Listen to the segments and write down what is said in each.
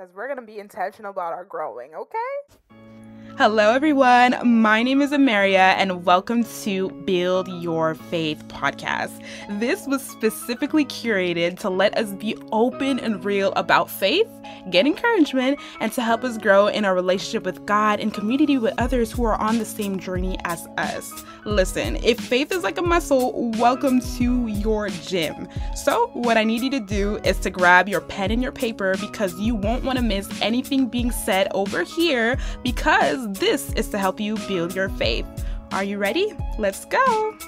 because we're going to be intentional about our growing, okay? Hello, everyone. My name is Amaria, and welcome to Build Your Faith Podcast. This was specifically curated to let us be open and real about faith, get encouragement, and to help us grow in our relationship with God and community with others who are on the same journey as us. Listen, if faith is like a muscle, welcome to your gym. So what I need you to do is to grab your pen and your paper, because you won't want to miss anything being said over here, because this is to help you build your faith. Are you ready? Let's go.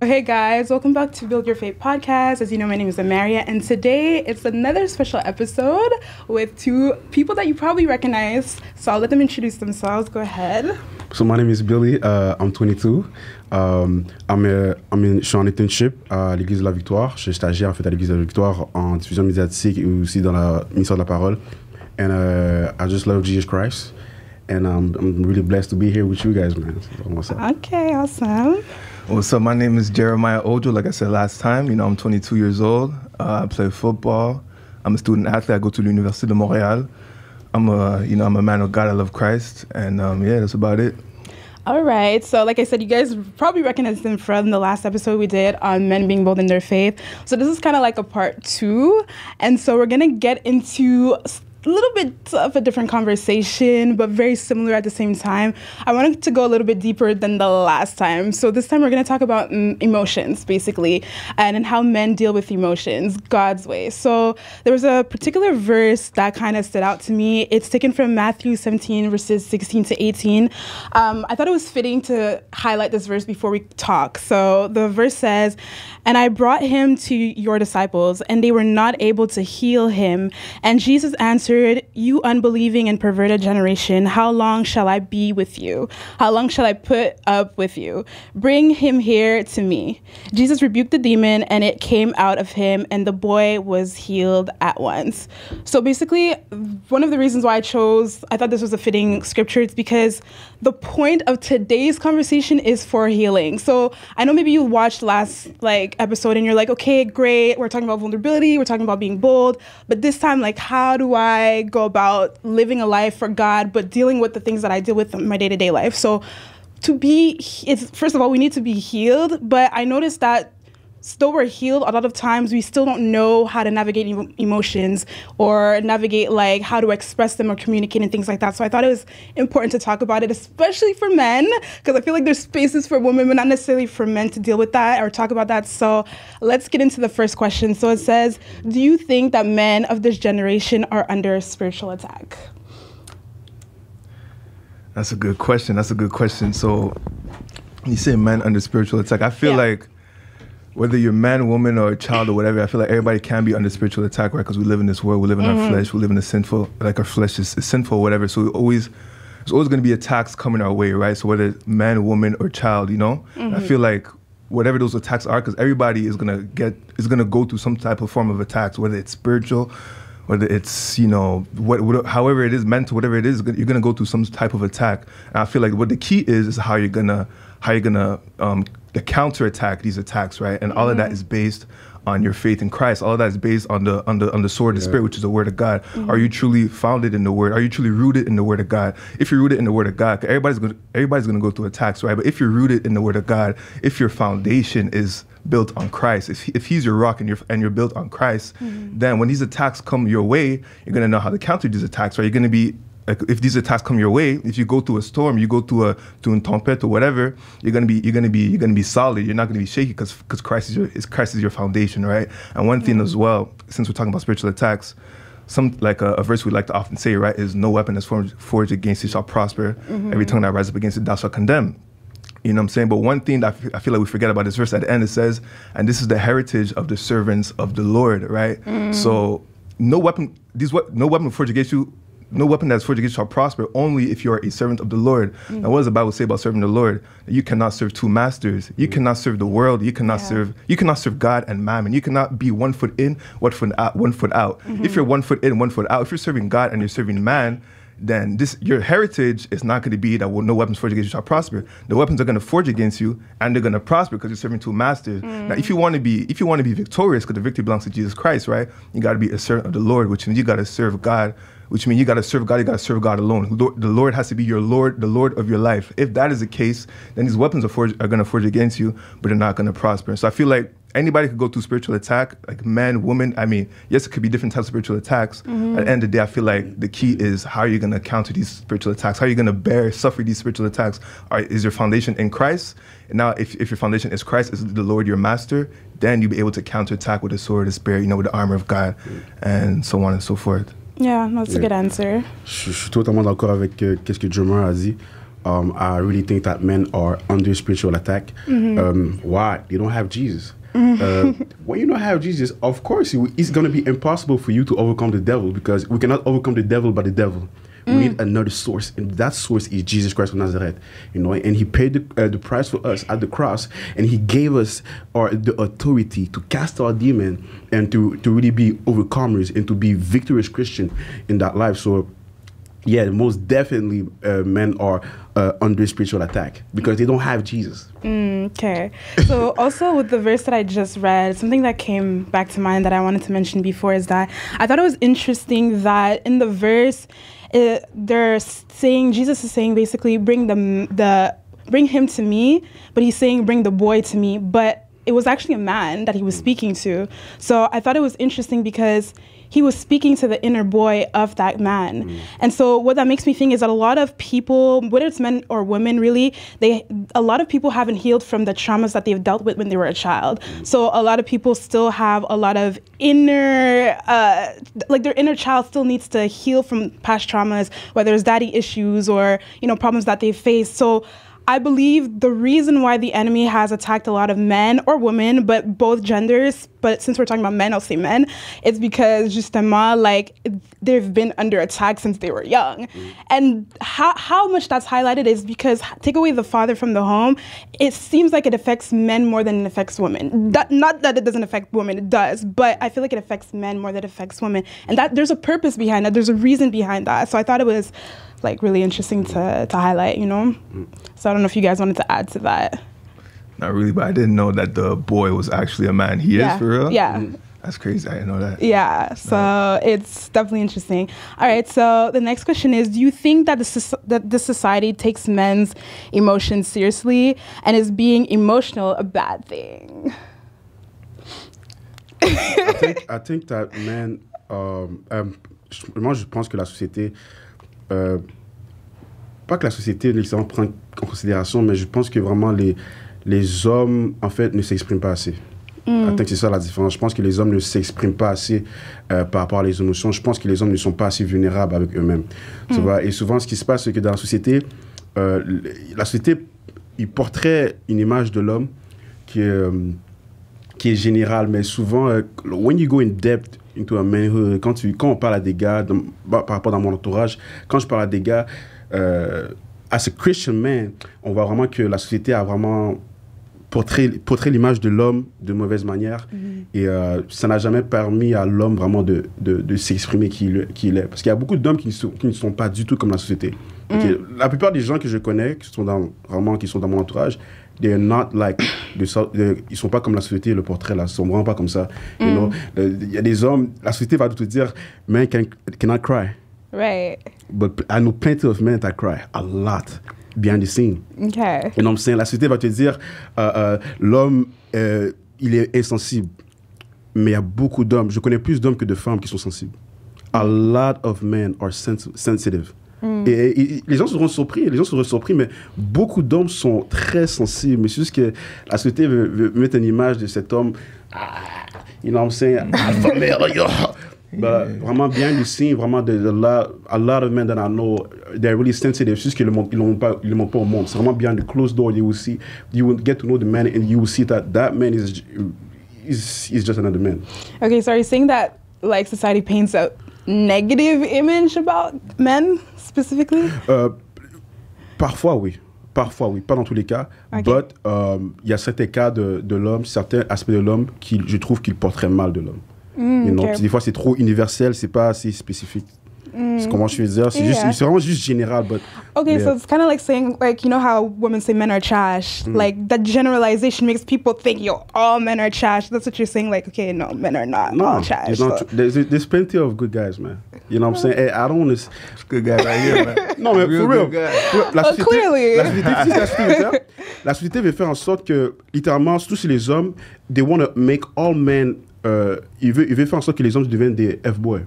Hey guys, welcome back to Build Your Faith Podcast. As you know, my name is Amaria, and today it's another special episode with two people that you probably recognize. So I'll let them introduce themselves. Go ahead. So my name is Billy. I'm 22. I'm je suis en internship à l'Église de la Victoire. Je suis stagiaire en fait à l'Église de la Victoire en diffusion médiatique et aussi dans la ministère de la Parole. And I just love Jesus Christ, and I'm really blessed to be here with you guys, man. So okay, awesome. Well, so my name is Jeremiah Ojo. Like I said last time, you know, I'm 22 years old. I play football. I'm a student athlete. I go to the University of Montreal. I'm a man of God. I love Christ, and yeah, that's about it. All right. So like I said, you guys probably recognize them from the last episode we did on men being bold in their faith. So this is kind of like a part two, and so we're gonna get into a little bit of a different conversation, but very similar at the same time. I wanted to go a little bit deeper than the last time. So this time we're going to talk about emotions, basically, and how men deal with emotions God's way. So there was a particular verse that kind of stood out to me. It's taken from Matthew 17, verses 16 to 18. I thought it was fitting to highlight this verse before we talk. So the verse says, "And I brought him to your disciples, and they were not able to heal him. And Jesus answered, 'You unbelieving and perverted generation, how long shall I be with you? How long shall I put up with you? Bring him here to me.' Jesus rebuked the demon, and it came out of him, and the boy was healed at once." So basically, one of the reasons why I thought this was a fitting scripture, it's because the point of today's conversation is for healing. So I know maybe you watched last episode and you're like, okay, great, we're talking about vulnerability, we're talking about being bold, but this time, how do I go about living a life for God, but dealing with the things that I deal with in my day-to-day life? So first of all, we need to be healed, but I noticed that though we're healed, a lot of times we still don't know how to navigate emotions or navigate how to express them or communicate and things like that. So I thought it was important to talk about it, especially for men, because I feel like there's spaces for women, but not necessarily for men to deal with that or talk about that. So let's get into the first question. So it says, "Do you think that men of this generation are under spiritual attack?" That's a good question. So you say men under spiritual attack. I feel like whether you're man, woman, or a child or whatever, I feel like everybody can be under spiritual attack, right? Because we live in this world, we live in our flesh, we live in the sinful, our flesh is sinful or whatever. So there's always going to be attacks coming our way, right? So whether man, woman, or child, you know? I feel like whatever those attacks are, because everybody is going to go through some type of form of attacks, whether it's spiritual, whether it's, however it is, mental, whatever it is, you're going to go through some type of attack. And I feel like what the key is how you're going to, counterattack these attacks, right? And all of that is based on your faith in Christ. All of that is based on the sword of the Spirit, which is the Word of God. Are you truly founded in the Word? Are you truly rooted in the Word of God? If you're rooted in the Word of God, everybody's going to go through attacks, right? But if you're rooted in the Word of God, if your foundation is built on Christ, if He's your rock and you're built on Christ, then when these attacks come your way, you're going to know how to counter these attacks, right? You're going to be if these attacks come your way, if you go through a storm, you go through a tempête or whatever, you're gonna be solid. You're not gonna be shaky because Christ is your foundation, right? And one thing as well, since we're talking about spiritual attacks, a verse we like to often say, right, is no weapon that's forged against you shall prosper. Every tongue that rises up against it, thou shalt condemn. You know what I'm saying? But one thing that I feel like we forget about this verse at the end, it says, "And this is the heritage of the servants of the Lord," right? So no weapon forged against you. No weapon that's forged against you shall prosper, only if you are a servant of the Lord. And what does the Bible say about serving the Lord? You cannot serve two masters. You cannot serve the world. You cannot serve God and mammon. You cannot be one foot in, one foot out. If you're one foot in, one foot out, if you're serving God and you're serving man, then your heritage is not going to be that, well, no weapons forged against you shall prosper. The weapons are going to forge against you, and they're going to prosper because you're serving two masters. Mm. Now, if you want to be victorious, because the victory belongs to Jesus Christ, right? You got to be a servant of the Lord, which means you got to serve God. Which means you got to serve God. You got to serve God alone. The Lord has to be your Lord, the Lord of your life. If that is the case, then these weapons are going to forge against you, but they're not going to prosper. So I feel like anybody could go through spiritual attack, like man, woman. I mean, yes, it could be different types of spiritual attacks. Mm-hmm. At the end of the day, I feel like the key is, how are you going to counter these spiritual attacks? How are you going to suffer these spiritual attacks? Is your foundation in Christ? And now, if your foundation is Christ, is the Lord your master, then you'll be able to counterattack with the sword of the Spirit, with the armor of God, and so on and so forth. Yeah, that's a good answer. Je suis totalement d'accord avec qu'est-ce que Jeremiah a dit. I really think that men are under spiritual attack. Mm-hmm. Why? They don't have Jesus. When you don't have Jesus, of course, it's going to be impossible for you to overcome the devil, because we cannot overcome the devil by the devil. We need another source, and that source is Jesus Christ of Nazareth. And he paid the price for us at the cross, and he gave us the authority to cast out demons and to really be overcomers and to be victorious Christian in that life. So, yeah, most definitely men are under spiritual attack because they don't have Jesus. Okay. So also with the verse that I just read, something that came back to mind that I wanted to mention before is that I thought it was interesting that in the verse, Jesus is saying basically, bring him to me, but he's saying bring the boy to me. But it was actually a man that he was speaking to. So I thought it was interesting because he was speaking to the inner boy of that man. Mm. And so what that makes me think is that a lot of people, whether it's men or women really, a lot of people haven't healed from the traumas that they've dealt with when they were a child. So a lot of people still have a lot of inner, like their inner child still needs to heal from past traumas, whether it's daddy issues or, problems that they've faced. So I believe the reason why the enemy has attacked a lot of men or women, but both genders, but since we're talking about men, I'll say men, it's because justement, they've been under attack since they were young. Mm. And how much that's highlighted is because take away the father from the home, it seems like it affects men more than it affects women. Not that it doesn't affect women, it does, but I feel like it affects men more than it affects women. And that there's a purpose behind that, there's a reason behind that. So I thought it was really interesting to highlight, So I don't know if you guys wanted to add to that. Not really, but I didn't know that the boy was actually a man. He is, for real? Yeah. Mm-hmm. That's crazy. I didn't know that. Yeah, so it's definitely interesting. All right, so the next question is, do you think that the society takes men's emotions seriously, and is being emotional a bad thing? I think that men... je pense que la société... pas que la société nécessairement prend en considération, mais je pense que vraiment les hommes, en fait, ne s'expriment pas assez. Mm. I think c'est ça la différence. Je pense que les hommes ne s'expriment pas assez par rapport à les émotions. Je pense que les hommes ne sont pas assez vulnérables avec eux-mêmes. Mm. Tu vois? Et souvent, ce qui se passe, c'est que dans la société, il portrait une image de l'homme qui est générale, mais souvent, when you go in depth, quand on parle à des gars, par rapport à mon entourage, quand je parle à des gars, as a Christian man, on voit vraiment que la société a vraiment portré l'image de l'homme de mauvaise manière. Mm-hmm. Et ça n'a jamais permis à l'homme vraiment de s'exprimer qui il est. Parce qu'il y a beaucoup d'hommes qui ne sont pas du tout comme la société. Mm. Okay, la plupart des gens que je connais, qui sont dans mon entourage, they're not like, ils sont pas comme la société, le portrait là, ils sont vraiment pas comme ça. Mm. Il y a des hommes, la société va tout dire, men cannot cry. Right. But I know plenty of men that cry a lot behind the scene. Okay. You know what I'm saying? La société va te dire, l'homme, il est insensible. Mais il y a beaucoup d'hommes, je connais plus d'hommes que de femmes qui sont sensibles. A lot of men are sensitive. Mm. Et les gens seront surpris, mais beaucoup d'hommes sont très sensibles. Mais c'est juste que la société veut mettre une image de cet homme, you know what I'm saying, alpha male, vraiment bien du signe, vraiment a lot of men that I know, they're really sensitive, c'est juste qu'ils ne le montrent pas au monde. C'est vraiment bien de close door, you will get to know the man and you will see that that man is just another man. Okay, so are you saying that society paints a negative image about men specifically? Parfois oui, pas dans tous les cas. Okay. But il y a certains cas de l'homme, certains aspects de l'homme qui je trouve qu'il porte très mal de l'homme. Mm, okay. Des fois c'est trop universel, c'est pas assez spécifique. It's almost just general, but... Okay, so it's kind of like saying, like, you know how women say men are trash? Like, that generalization makes people think, yo, all men are trash. That's what you're saying, like, okay, no, men are not all trash. There's plenty of good guys, man. You know what I'm saying? Hey, I don't want to... It's good guys right here, man. Non, mais for real. Clearly. La société veut faire en sorte que, littéralement, surtout si les hommes, they want to make all men... il veut faire en sorte que les hommes deviennent des F-boys.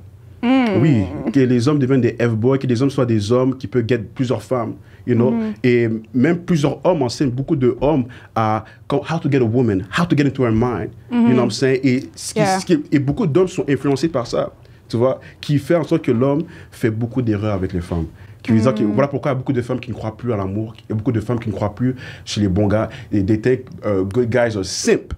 Oui, que les hommes deviennent des F-boys, que les hommes soient des hommes qui peuvent guetter plusieurs femmes, you know. Et même plusieurs hommes enseignent beaucoup de hommes à how to get a woman, how to get into her mind, you know what I'm saying. Et beaucoup d'hommes sont influencés par ça, tu vois, qui fait en sorte que l'homme fait beaucoup d'erreurs avec les femmes. Qui veut dire que voilà pourquoi il y a beaucoup de femmes qui ne croient plus à l'amour, il y a beaucoup de femmes qui ne croient plus chez les bons gars. They think good guys are simp.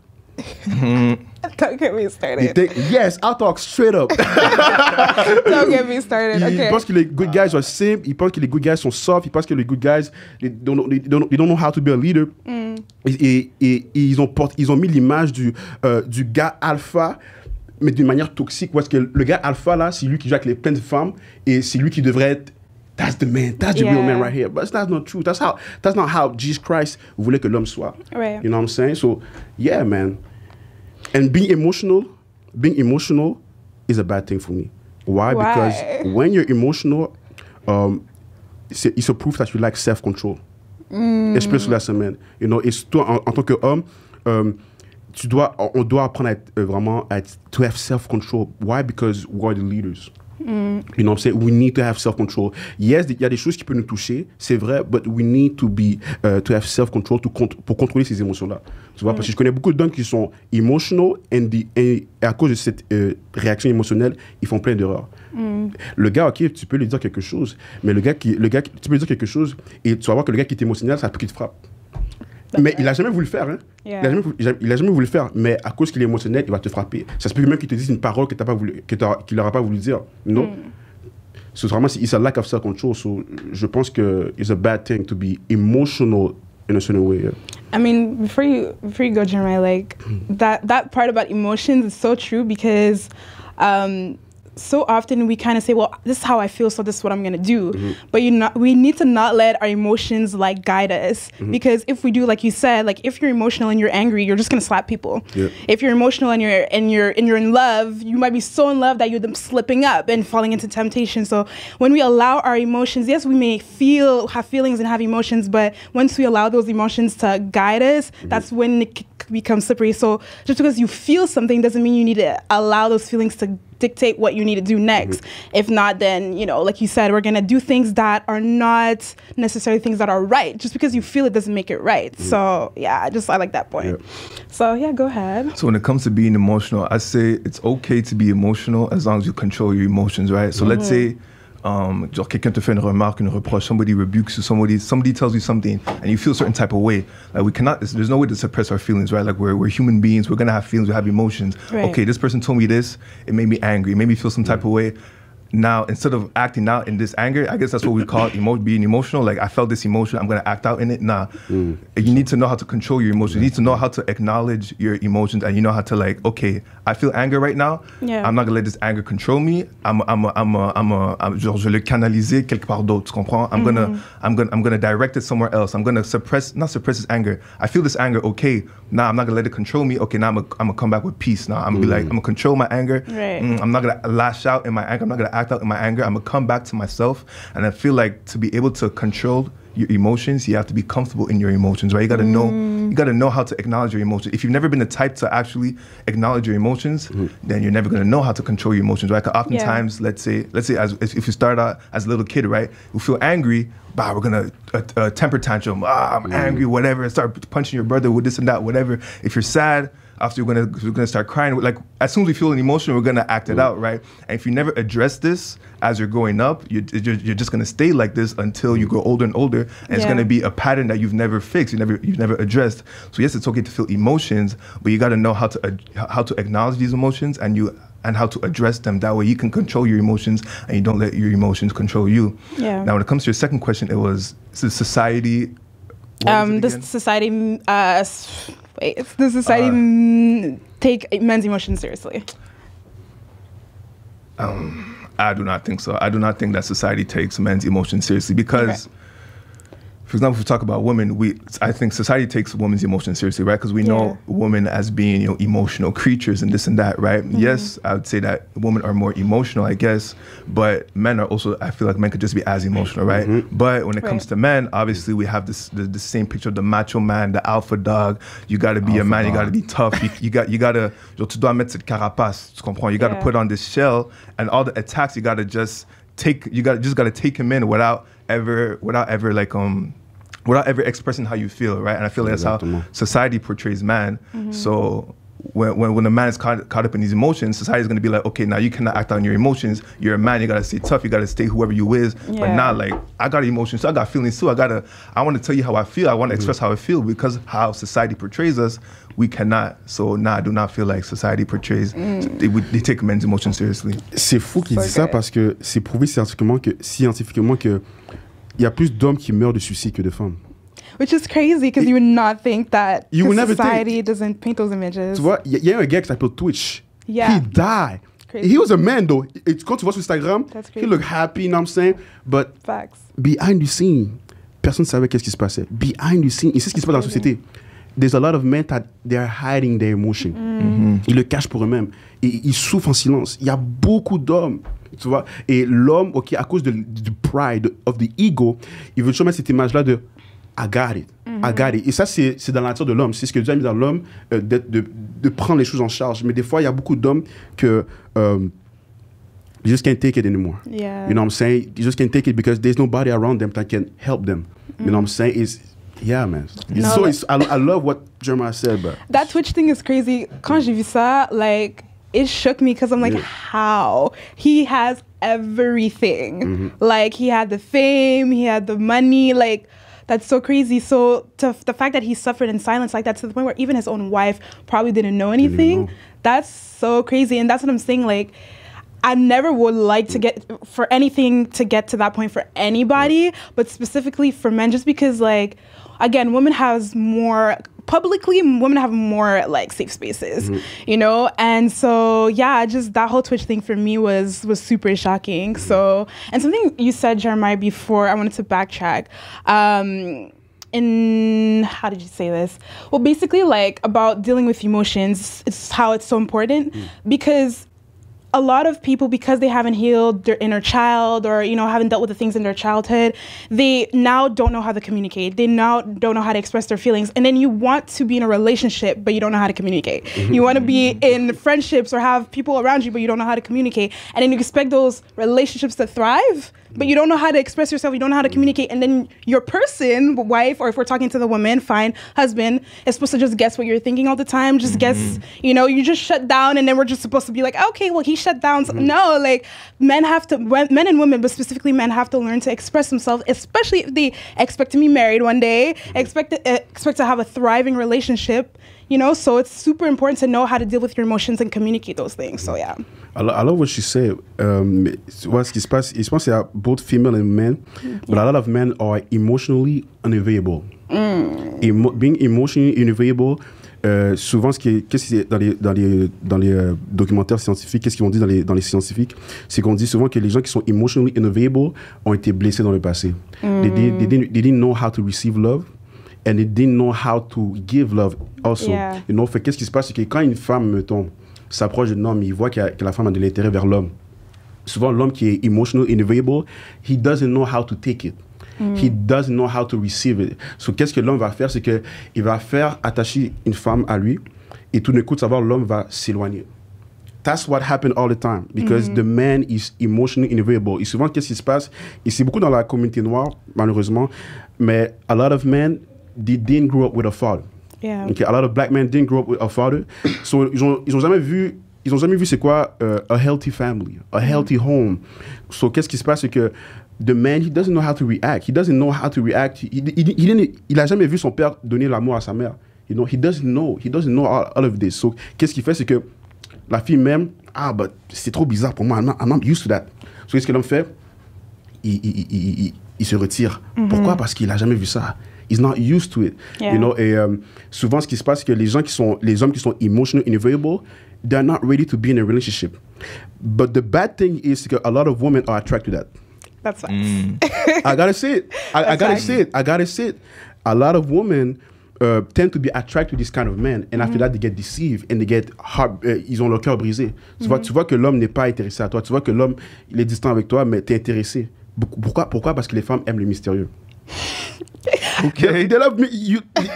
Don't get me started. Yes, I'll talk straight up. Don't get me started. Ils pensent que les good guys are simp. Ils pensent que les good guys sont soft. Ils pensent que les good guys they don't know how to be a leader. Et ils ont mis l'image du gars alpha, mais d'une manière toxique. Parce que le gars alpha là, c'est lui qui joue avec les pleines femmes et c'est lui qui devrait être. That's the man. That's the real man right here. But that's not true. That's not how Jesus Christ voulait que l'homme soit. Right. You know what I'm saying? So yeah, man. And being emotional is a bad thing for me. Why? Because when you're emotional, it's a proof that you lack self-control. Especially la semaine. You know, et toi, en tant qu'homme, on doit apprendre à être, vraiment to have self-control. Why? Because we are the leaders. You know what I'm saying? We need to have self-control. Yes, il y a des choses qui peuvent nous toucher, c'est vrai, but we need to be to have self-control pour contrôler ces émotions-là. Tu vois, parce que je connais beaucoup de gens qui sont emotional et à cause de cette réaction émotionnelle, ils font plein d'erreurs. Le gars, ok, tu peux lui dire quelque chose, mais tu peux lui dire quelque chose et tu vas voir que le gars qui est émotionnel, ça a pris de frappe. Mais il n'a jamais voulu le faire, hein? Yeah. Il n'a jamais voulu le faire, mais à cause qu'il est émotionnel, il va te frapper. Ça se peut même qu'il te dise une parole que qu'il n'aura pas voulu dire. Non. C'est vraiment, it's a lack of self-control. So, je pense que it's a bad thing to be emotional in a certain way. Yeah. I mean, before you go, Jeremiah, like, that part about emotions is so true because... so often we kind of say, well, this is how I feel, so this is what I'm going to do. But we need to not let our emotions, like, guide us. Because if we do, like you said, like, if you're emotional and you're angry, you're just going to slap people. Yep. If you're emotional and you're in love, you might be so in love that you're slipping up and falling into temptation. So when we allow our emotions, yes, we may have feelings and have emotions, but once we allow those emotions to guide us, that's when it becomes slippery. So just because you feel something doesn't mean you need to allow those feelings to dictate what you need to do next. If not, then, you know, like you said, we're going to do things that are not necessarily things that are right. Just because you feel it doesn't make it right. So, yeah, I like that point. So, yeah, go ahead. So when it comes to being emotional, I say it's okay to be emotional as long as you control your emotions, right? So let's say, genre quelqu'un te fait une remarque, une reproche, somebody rebukes you, somebody tells you something, and you feel a certain type of way. Like there's no way to suppress our feelings, right? Like we're human beings, we're gonna have feelings, we have emotions. Right. Okay, this person told me this, it made me angry, it made me feel some type of way. Now, instead of acting out in this anger, I guess that's what we call being emotional. Like, I felt this emotion, I'm gonna act out in it. Nah, you need to know how to control your emotions. You need to know how to acknowledge your emotions, and you know how to, like, okay, I feel anger right now. Yeah. I'm not gonna let this anger control me. Genre, je vais le canaliser quelque part d'autre. Tu comprends? I'm gonna direct it somewhere else. I'm gonna not suppress this anger. I feel this anger. Okay, now I'm not gonna let it control me. Okay, now I'm gonna come back with peace. Now I'm gonna be like, I'm gonna control my anger. Right. I'm not gonna lash out in my anger. I'm not gonna act out in my anger. I'm gonna come back to myself, and I feel like to be able to control your emotions, you have to be comfortable in your emotions, right? You gotta know, you gotta know how to acknowledge your emotions. If you've never been the type to actually acknowledge your emotions, then you're never gonna know how to control your emotions, right? Because oftentimes, let's say, if you start out as a little kid, right, you feel angry, we're gonna temper tantrum. I'm angry, whatever. Start punching your brother with this and that, whatever. If you're sad, after we're gonna start crying. Like, as soon as we feel an emotion, we're gonna act it out, right? And if you never address this as you're growing up, you're just gonna stay like this until you grow older and older, and it's gonna be a pattern that you've never fixed, you've never addressed. So yes, it's okay to feel emotions, but you gotta know how to acknowledge these emotions and how to address them. That way, you can control your emotions, and you don't let your emotions control you. Yeah. Now, when it comes to your second question, it was society. Does society take men's emotions seriously? I do not think so. I do not think that society takes men's emotions seriously because, for example, if we talk about women, I think society takes women's emotions seriously, right? Because we know women as being, you know, emotional creatures and this and that, right? Mm-hmm. Yes, I would say that women are more emotional, I guess, but men are also, I feel like men could just be as emotional, right? Mm-hmm. But when it comes to men, obviously we have this the same picture of the macho man, the alpha dog. You got to be a man. You got to be tough. you got to tu dois mettre cette carapace, tu comprends? You got to put on this shell, and all the attacks you got to just take. You got just got to take him in without ever expressing how you feel, right? And I feel like that's how society portrays man. Mm-hmm. So when a man is caught up in these emotions, society is going to be like, okay, now you cannot act on your emotions. You're a man. You got to stay tough. You got to stay whoever you is. Yeah. But not like, I got emotions, so I got feelings too. I want to tell you how I feel. I want to express how I feel, because how society portrays us, we cannot. So I do not feel like society portrays. They take men's emotions seriously. C'est fou qu'il dit ça parce que c'est prouvé scientifiquement que il y a plus d'hommes qui meurent de suicide que de femmes. Which is crazy, because you would not think that society doesn't paint those images. Tu vois, il y a un gars qui s'appelle Twitch. Yeah. He died. Crazy. He was a man, though. Quand tu vois sur Instagram, he looked happy, you know what I'm saying? But behind the scene, personne ne savait qu'est-ce qui se passait. Behind the scene, et c'est ce qui se passe dans la société. There's a lot of men that they're hiding their emotion. Ils le cachent pour eux-mêmes. Et ils souffrent en silence. Il y a beaucoup d'hommes. Tu vois, et l'homme, ok, à cause du pride, of the ego, il veut toujours mettre cette image-là de I got it, I got it. Et ça, c'est dans la nature de l'homme. C'est ce que Dieu a mis dans l'homme, de prendre les choses en charge. Mais des fois, il y a beaucoup d'hommes que they just can't take it anymore. Yeah. You know what I'm saying? They just can't take it because there's nobody around them that can help them. You know what I'm saying? Yeah, man. No, so I love what Jeremiah said, but that Twitch thing is crazy. Quand j'ai vu ça, like, it shook me, because I'm like, how? He has everything. Like, he had the fame, he had the money, like, that's so crazy. So the fact that he suffered in silence like that, to the point where even his own wife probably didn't know anything, that's so crazy. And that's what I'm saying, like, I never would like to get, for anything to get to that point for anybody, but specifically for men, just because, like, again, women has more... Publicly, women have more, like, safe spaces, you know? And so, yeah, just that whole Twitch thing for me was super shocking. So, and something you said, Jeremiah, before, I wanted to backtrack. How did you say this? Well, basically, like, about dealing with emotions, it's how it's so important, because a lot of people, because they haven't healed their inner child, or, you know, haven't dealt with the things in their childhood, they now don't know how to communicate. They now don't know how to express their feelings. And then you want to be in a relationship, but you don't know how to communicate. You want to be in friendships or have people around you, but you don't know how to communicate. And then you expect those relationships to thrive, but you don't know how to express yourself. You don't know how to communicate. And then your person, wife, or if we're talking to the woman, fine, husband, is supposed to just guess what you're thinking all the time. Just guess, you know, you just shut down. And then we're just supposed to be like, okay, well, he shut down. No, like, men have to, men and women, but specifically men, have to learn to express themselves, especially if they expect to be married one day, expect to have a thriving relationship, you know? So it's super important to know how to deal with your emotions and communicate those things. So, yeah. I love what she said. What's this pass? It's supposed to be both female and men, but a lot of men are emotionally unavailable. Being emotionally unavailable. Souvent, dans les documentaires scientifiques, qu'est-ce qu'ils ont dit dans les scientifiques, c'est qu'on dit souvent que les gens qui sont emotionally unavailable ont été blessés dans le passé. They didn't know how to receive love, and they didn't know how to give love also. You know, fait qu'est-ce qui se passe, c'est que quand une femme, mettons, s'approche d'un homme, il voit que la femme a de l'intérêt vers l'homme. Souvent, l'homme qui est emotionally unavailable, he doesn't know how to take it. He doesn't know how to receive it. So, qu'est-ce que l'homme va faire? C'est qu'il va faire attacher une femme à lui, et tout d'un coup, de savoir, l'homme va s'éloigner. That's what happened all the time, because the man is emotionally unavailable. Et souvent, qu'est-ce qui se passe? Et c'est beaucoup dans la communauté noire, malheureusement, mais a lot of men, they didn't grow up with a father. Yeah. Okay, a lot of black men didn't grow up with a father. So, ils n'ont jamais vu c'est quoi a healthy family, a healthy home. So, qu'est-ce qui se passe? C'est que the man, he doesn't know how to react. He doesn't know how to react. Il a jamais vu son père donner l'amour à sa mère. You know, he doesn't know all of this. So, qu'est-ce qu'il fait, c'est que la fille même, bah, c'est trop bizarre pour moi. I'm not used to that. So, qu'est-ce que l'homme fait? Il se retire. Pourquoi? Parce qu'il a jamais vu ça. He's not used to it. You know, et souvent, ce qui se passe, c'est que les hommes qui sont emotionally unavailable, they're not ready to be in a relationship. But the bad thing is a lot of women are attracted to that. That's facts. Mm. I gotta say it. A lot of women tend to be attracted to this kind of men, and after that, they get deceived and they get hard, ils ont leur cœur brisé. Tu vois que l'homme n'est pas intéressé à toi. Tu vois que l'homme, il est distant avec toi, mais t'es intéressé. Pourquoi? Parce que les femmes aiment le mystérieux. Okay. They love me.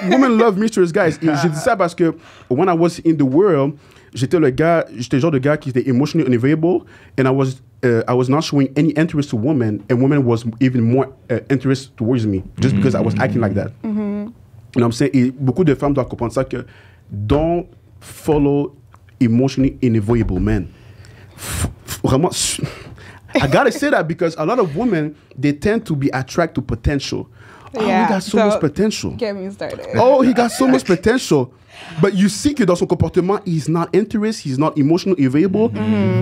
Women love mysterious guys. Et je dis ça parce que when I was in the world, j'étais le genre de gars qui était emotionally unavailable, and I was not showing any interest to women, and women was even more interest towards me just because I was acting like that. You know what I'm saying? Et beaucoup de femmes doivent comprendre ça, que don't follow emotionally unavailable men. Vraiment. I gotta say that because a lot of women, they tend to be attracted to potential. Yeah, oh, he got so much potential. Get me started. Oh, he got so much potential. But you see que dans son comportement, he's not interested, he's not emotionally available.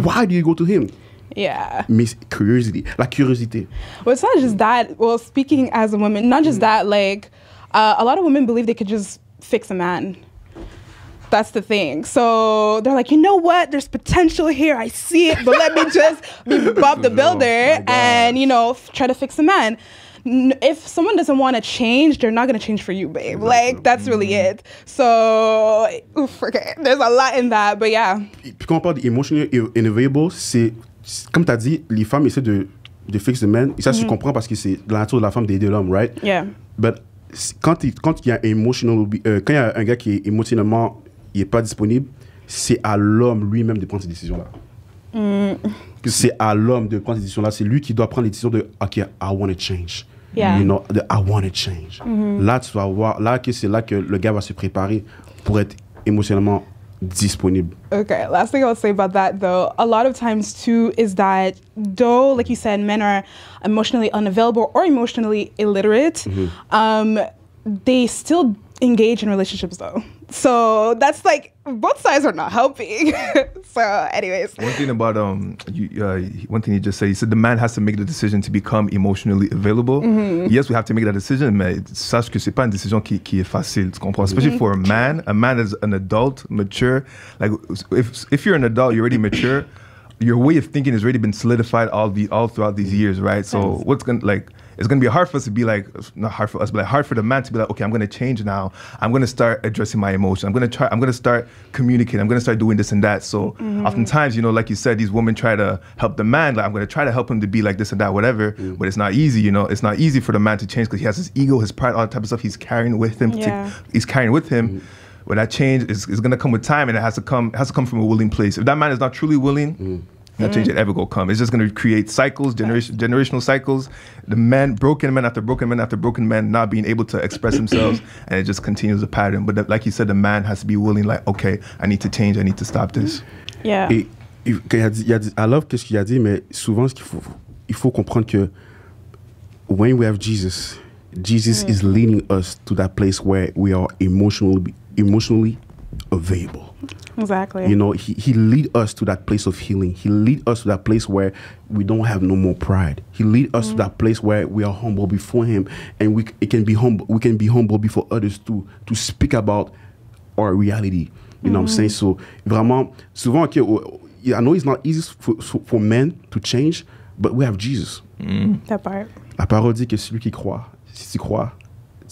Why do you go to him? Yeah. Miss curiosity. La curiosité. Well, it's not just that. Well, speaking as a woman, not just that, like, a lot of women believe they could just fix a man. That's the thing. So they're like, you know what? There's potential here. I see it, but let me just be Bob the Builder and, you know, try to fix a man. If someone doesn't want to change, they're not going to change for you, babe. Exactly. Like, that's really it. So, oof, okay. There's a lot in that, but yeah. Quand on parle d'emotional unavailable, c'est, comme tu as dit, les femmes essaient de fixer les men. Et ça, je comprends parce que c'est la nature de la femme d'aider l'homme, right? Yeah. But quand il y a un gars qui est émotionnellement, il n'est pas disponible, c'est à l'homme lui-même de prendre ces décisions-là. C'est à l'homme de prendre ces décisions-là. C'est lui qui doit prendre les décisions de « OK, I want to change ». Yeah. You know, I want to change. Là, tu vas voir, là, c'est là que le gars va se préparer pour être émotionnellement disponible. Okay, last thing I'll say about that, though, a lot of times, too, is that though, like you said, men are emotionally unavailable or emotionally illiterate, they still engage in relationships, though. So that's like, both sides are not helping. So anyways. One thing about, one thing you just said, you said the man has to make the decision to become emotionally available. Yes, we have to make that decision, but sache que c'est pas une décision qui est facile, tu comprends? Especially for a man is an adult, mature. Like, if you're an adult, you're already mature, your way of thinking has already been solidified all throughout these years, right? So what's going to, like, it's going to be hard for us to be like, not hard for us, but like hard for the man to be like, okay, I'm going to change now. I'm going to start addressing my emotions. I'm going to start communicating. I'm going to start doing this and that. So oftentimes, you know, like you said, these women try to help the man. Like, I'm going to try to help him to be like this and that, whatever. But it's not easy, you know. It's not easy for the man to change because he has his ego, his pride, all that type of stuff he's carrying with him. Yeah. He's carrying with him. But that change is going to come with time, and it has to come from a willing place. If that man is not truly willing, that change that ever will come. It's just going to create cycles, generational cycles. The men, broken men after broken men after broken men, not being able to express themselves, and it just continues the pattern. But like you said, the man has to be willing. Like, okay, I need to change. I need to stop this. Yeah. I love qu'est-ce qu'il a dit, mais souvent il faut comprendre que when we have Jesus, Jesus is leading us to that place where we are emotionally available. Exactly. You know, he lead us to that place of healing. He lead us to that place where we don't have no more pride. He lead us to that place where we are humble before him, and we can be humble before others too, to speak about our reality. You know what I'm saying? So vraiment, souvent, okay, I know it's not easy for men to change, but we have Jesus. That part. La parole dit que celui qui croit, si tu crois,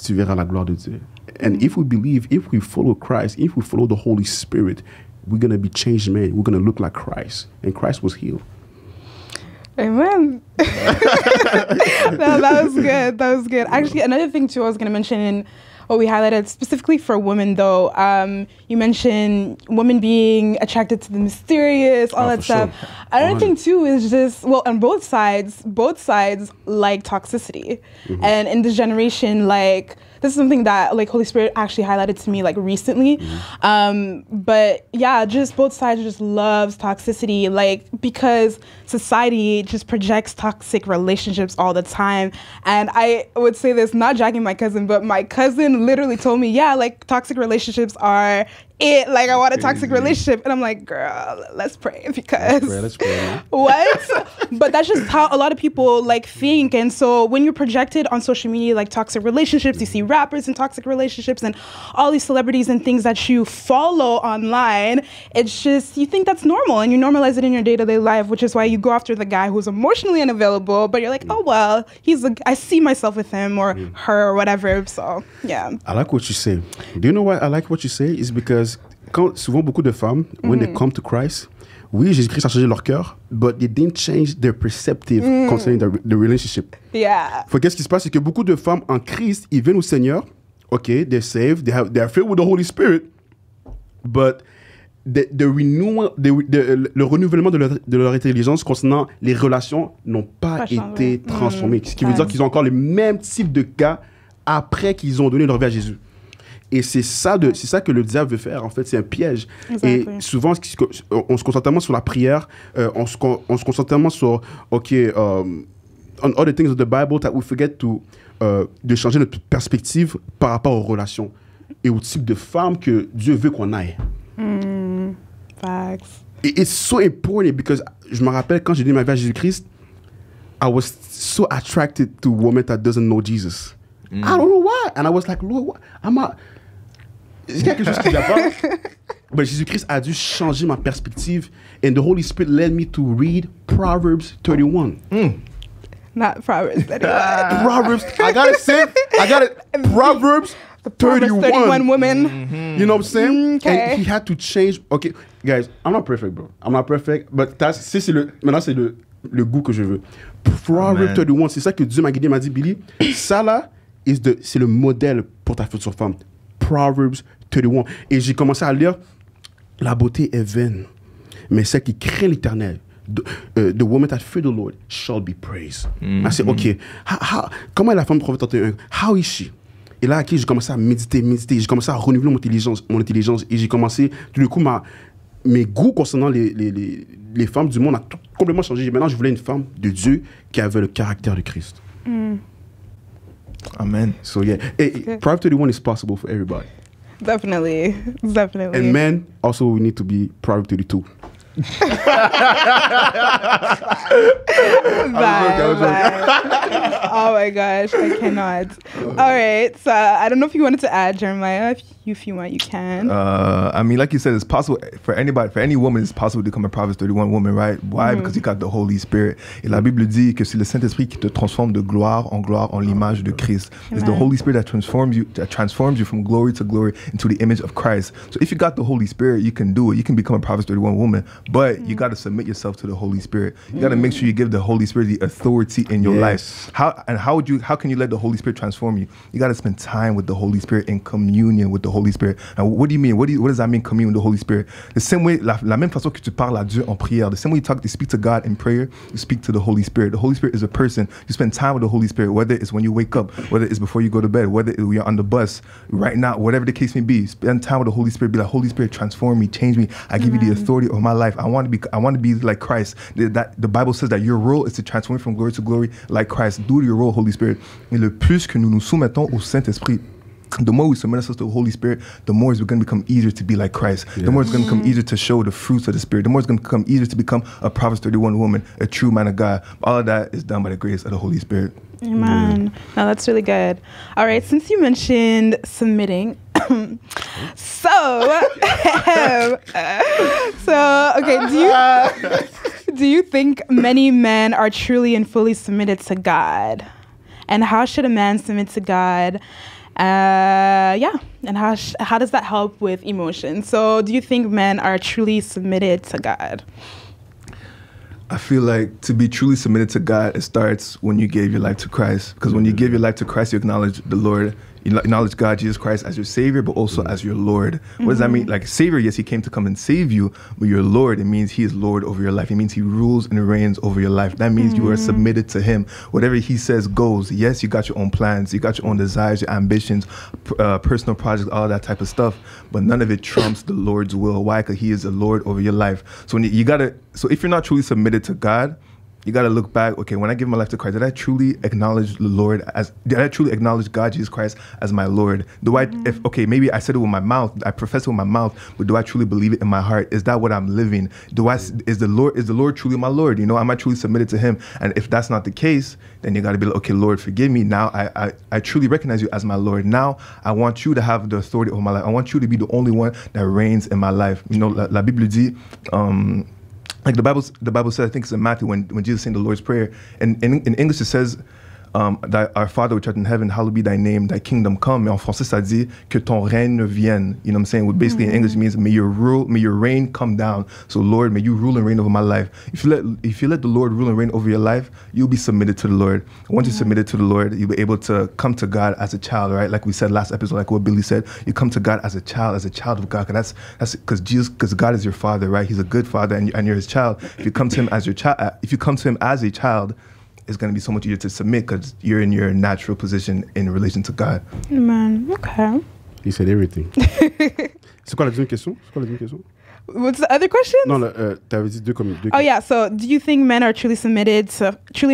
tu verras la gloire de Dieu. And if we believe, if we follow Christ, if we follow the Holy Spirit, we're going to be changed men. We're going to look like Christ. And Christ was healed. Amen. No, that was good. That was good. Actually, another thing, too, I was going to mention in what we highlighted specifically for women, though, you mentioned women being attracted to the mysterious, all that stuff. Sure. Another thing, too, is just, well, on both sides like toxicity. And in this generation, like, this is something that, like, Holy Spirit actually highlighted to me, like, recently. But, yeah, just both sides just loves toxicity, like, because society just projects toxic relationships all the time. And I would say this, not jacking my cousin, but my cousin literally told me, yeah, like, toxic relationships are it. Like, I want a toxic relationship. And I'm like, girl, let's pray, because let's pray. What? But that's just how a lot of people like think. And so when you're projected on social media, like toxic relationships, you see rappers in toxic relationships and all these celebrities and things that you follow online, it's just, you think that's normal and you normalize it in your day-to-day life, which is why you go after the guy who's emotionally unavailable, but you're like, oh, well, I see myself with him or her or whatever. So, yeah. I like what you say. Do you know why I like what you say? It's because quand, souvent beaucoup de femmes, when they come to Christ, oui, Jésus-Christ a changé leur cœur, but they didn't change their perspective concerning the relationship. Yeah. Fait qu'est-ce qui se passe, c'est que beaucoup de femmes en Christ, ils viennent au Seigneur, OK, they're saved, they are filled with the Holy Spirit, but le renouvellement de leur intelligence concernant les relations n'ont pas été transformés. Ce qui veut dire qu'ils ont encore le même type de cas après qu'ils ont donné leur vie à Jésus. Et c'est ça que le diable veut faire, en fait. C'est un piège. Exactement. Et souvent, on se concentre tellement sur la prière, on se concentre tellement sur, on other things of the Bible, that we forget de changer notre perspective par rapport aux relations et au type de femme que Dieu veut qu'on aille. Facts. It's so important, because je me rappelle quand j'ai donné ma vie à Jésus-Christ, I was so attracted to a woman that doesn't know Jesus. I don't know why. And I was like, Lord, what? Is there quelque chose qui va pas? But Jésus-Christ a dû changer ma perspective, and the Holy Spirit led me to read Proverbs 31. Not Proverbs 31. Proverbs, Proverbs 31 women. You know what I'm saying? And he had to change. Okay, guys, I'm not perfect, bro. I'm not perfect, but maintenant c'est le goût que je veux. Proverbs 31, c'est ça que Dieu m'a guidé, m'a dit, Billy, ça là, c'est le modèle pour ta future femme. Proverbs 31. Et j'ai commencé à lire, la beauté est vaine, mais celle qui craint l'Éternel, the woman that fear the Lord shall be praised. I said, OK, comment est la femme de Proverbs 31? How is she? Et là, okay, j'ai commencé à méditer. J'ai commencé à renouveler mon intelligence. Et j'ai commencé, tout le coup, mes goûts concernant les femmes du monde a tout complètement changé. Maintenant, je voulais une femme de Dieu qui avait le caractère de Christ. Amen. So, yeah. Hey, Proverbs 31 is possible for everybody. Definitely. Definitely. And men, also, we need to be Proverbs 32. Bye. Oh my gosh, I cannot. All right. So, I don't know if you wanted to add, Jeremiah. If you want, you can. I mean, like you said, it's possible for anybody, for any woman, it's possible to become a Proverbs 31 woman, right? Why? Because you got the Holy Spirit. Et la Bible dit que c'est le Saint-Esprit qui te transforme de gloire en l'image de Christ. Amen. It's the Holy Spirit that transforms you from glory to glory into the image of Christ. So if you got the Holy Spirit, you can do it. You can become a Proverbs 31 woman, but you got to submit yourself to the Holy Spirit. You got to make sure you give the Holy Spirit the authority in your life. How can you let the Holy Spirit transform you? You got to spend time with the Holy Spirit in communion with the Holy Spirit. Now, what do you mean? What does that mean, communion with the Holy Spirit? The same way, la même façon que tu parles à Dieu en prière, the same way you speak to God in prayer, you speak to the Holy Spirit. The Holy Spirit is a person. You spend time with the Holy Spirit, whether it's when you wake up, whether it's before you go to bed, whether you're on the bus, right now, whatever the case may be, spend time with the Holy Spirit. Be like, Holy Spirit, transform me, change me. I give you the authority of my life. I want to be like Christ. The Bible says that your role is to transform from glory to glory like Christ. Do your role, Holy Spirit. Et le plus que nous nous soumettons au Saint-Esprit, the more we submit ourselves to the Holy Spirit, the more it's going to become easier to be like Christ. Yeah. The more it's going to become easier to show the fruits of the Spirit. The more it's going to become easier to become a Proverbs 31 woman, a true man of God. All of that is done by the grace of the Holy Spirit. Amen. Now that's really good. All right, since you mentioned submitting, okay, do you think many men are truly and fully submitted to God? And how should a man submit to God? And how does that help with emotion? So do you think men are truly submitted to God? I feel like to be truly submitted to God, it starts when you gave your life to Christ. Because when you give your life to Christ, you acknowledge the Lord. You acknowledge God, Jesus Christ, as your Savior, but also as your Lord. What does that mean? Like, Savior, yes, He came to come and save you, but your Lord, it means He is Lord over your life. It means He rules and reigns over your life. That means you are submitted to Him. Whatever He says goes. Yes, you got your own plans, you got your own desires, your ambitions, personal projects, all that type of stuff, but none of it trumps the Lord's will. Why? Because He is the Lord over your life. So if you're not truly submitted to God, You got to look back. Okay, when I give my life to Christ, did I truly acknowledge the Lord as? Did I truly acknowledge God, Jesus Christ, as my Lord? Do I? Mm-hmm. If okay, maybe I said it with my mouth. I profess it with my mouth, but do I truly believe it in my heart? Is that what I'm living? Do I? Is the Lord truly my Lord? You know, am I truly submitted to Him? And if that's not the case, then you got to be like, okay, Lord, forgive me. Now I truly recognize You as my Lord. Now I want You to have the authority over my life. I want You to be the only one that reigns in my life. You know, la Bible dit. Like the Bible says, I think it's in Matthew, when Jesus sang the Lord's Prayer, and in English it says, that our Father which art in heaven, hallowed be thy name, thy kingdom come. Mais en français, ça dit que ton règne vienne. You know what I'm saying? Well, basically, in English, it means may your reign come down. So, Lord, may You rule and reign over my life. If you let the Lord rule and reign over your life, you'll be submitted to the Lord. Once you're submitted to the Lord, you'll be able to come to God as a child, right? Like we said last episode, like what Billy said, you come to God as a child of God. Because God is your Father, right? He's a good Father, and you're His child. If you come to Him as a child, it's going to be so much easier to submit because you're in your natural position in relation to God. Amen. Okay. He said everything. C'est quoi la deuxième question? What's the other question? No, t'avais dit deux. Oh yeah. So, do you think men are truly and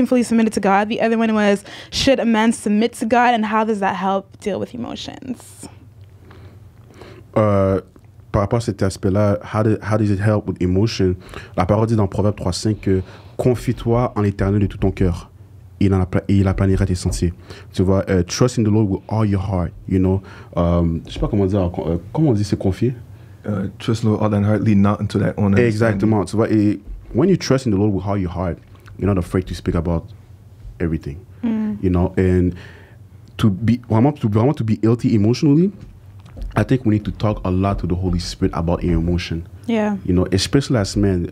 fully submitted to God? The other one was, should a man submit to God, and how does that help deal with emotions? Par rapport à cet aspect-là, how does it help with emotion? La parole dit dans Proverbs 3:5 que confie-toi en l'Éternel de tout ton cœur, et il aplanira tes sentiers. Tu vois, trust in the Lord with all your heart, you know. Je sais pas comment dire, comment on dit se confier? Trust in the Lord with all your heart, lean not into thy own understanding. Exactement, tu vois, et when you trust in the Lord with all your heart, you're not afraid to speak about everything, you know. And to be healthy emotionally, I think we need to talk a lot to the Holy Spirit about your emotion. Yeah. You know, especially as men,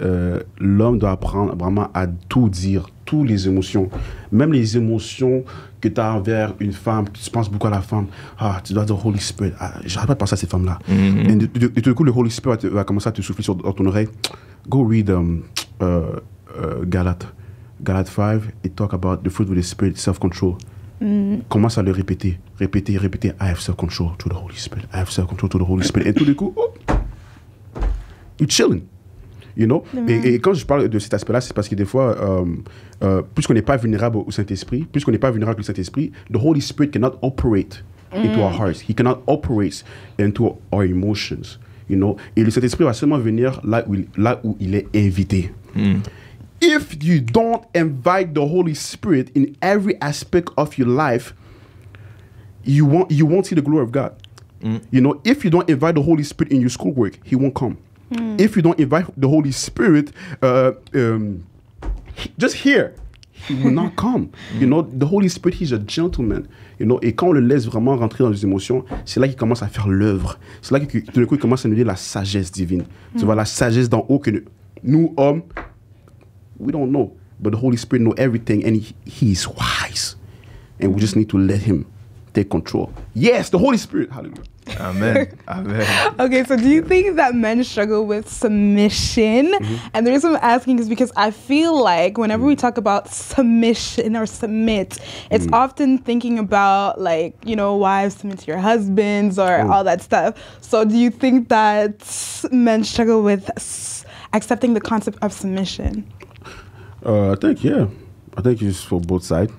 l'homme doit apprendre vraiment à tout dire, toutes les émotions, même les émotions que tu as envers une femme, tu penses beaucoup à la femme, ah, tu dois dire Holy Spirit, ah, j'arrête pas de penser à cette femme-là. Mm-hmm. Et de tout coup, le Holy Spirit va commencer à te souffler sur ton oreille. Go read Galat 5, it talk about the fruit of the Spirit, self-control. Commence à le répéter, I have self-control to the Holy Spirit, I have self-control to the Holy Spirit. Et tout d'un coup, oh, you're chilling, you know. Et quand je parle de cet aspect-là, c'est parce que des fois, puisqu'on n'est pas vulnérable au Saint-Esprit, the Holy Spirit cannot operate into our hearts, he cannot operate into our emotions, you know. Et le Saint-Esprit va seulement venir là où il est invité. If you don't invite the Holy Spirit in every aspect of your life, you won't see the glory of God. You know, if you don't invite the Holy Spirit in your schoolwork, He won't come. If you don't invite the Holy Spirit, just here, He will not come. You know, the Holy Spirit, He's a gentleman. You know, et quand on le laisse vraiment rentrer dans les émotions, c'est là qu'il commence à faire l'œuvre. C'est là que tout d'un coup, il commence à nous dire la sagesse divine. Tu vois, la sagesse d'en haut que nous hommes, we don't know, but the Holy Spirit knows everything, and he is wise. And we just need to let Him take control. Yes, the Holy Spirit. Hallelujah. Amen. Amen. Okay, so do you think that men struggle with submission? And the reason I'm asking is because I feel like whenever we talk about submission or submit, it's often thinking about, like, you know, wives submit to your husbands or all that stuff. So do you think that men struggle with accepting the concept of submission? I think it's for both sides.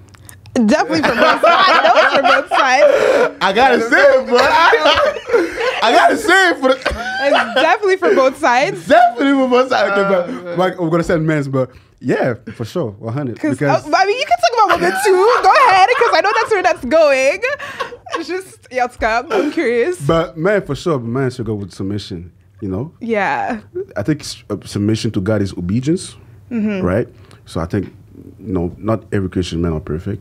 Definitely for both sides. I know for both sides. I gotta say it, bro. It's definitely for both sides. Okay, but we're gonna say men's, but yeah, for sure, 100. Because I mean, you can talk about women too. Go ahead, because I know that's where that's going. It's just Yatska. I'm curious. But man, for sure, man should go with submission. You know. Yeah. I think submission to God is obedience. Right? So I think, you know, not every Christian men are perfect.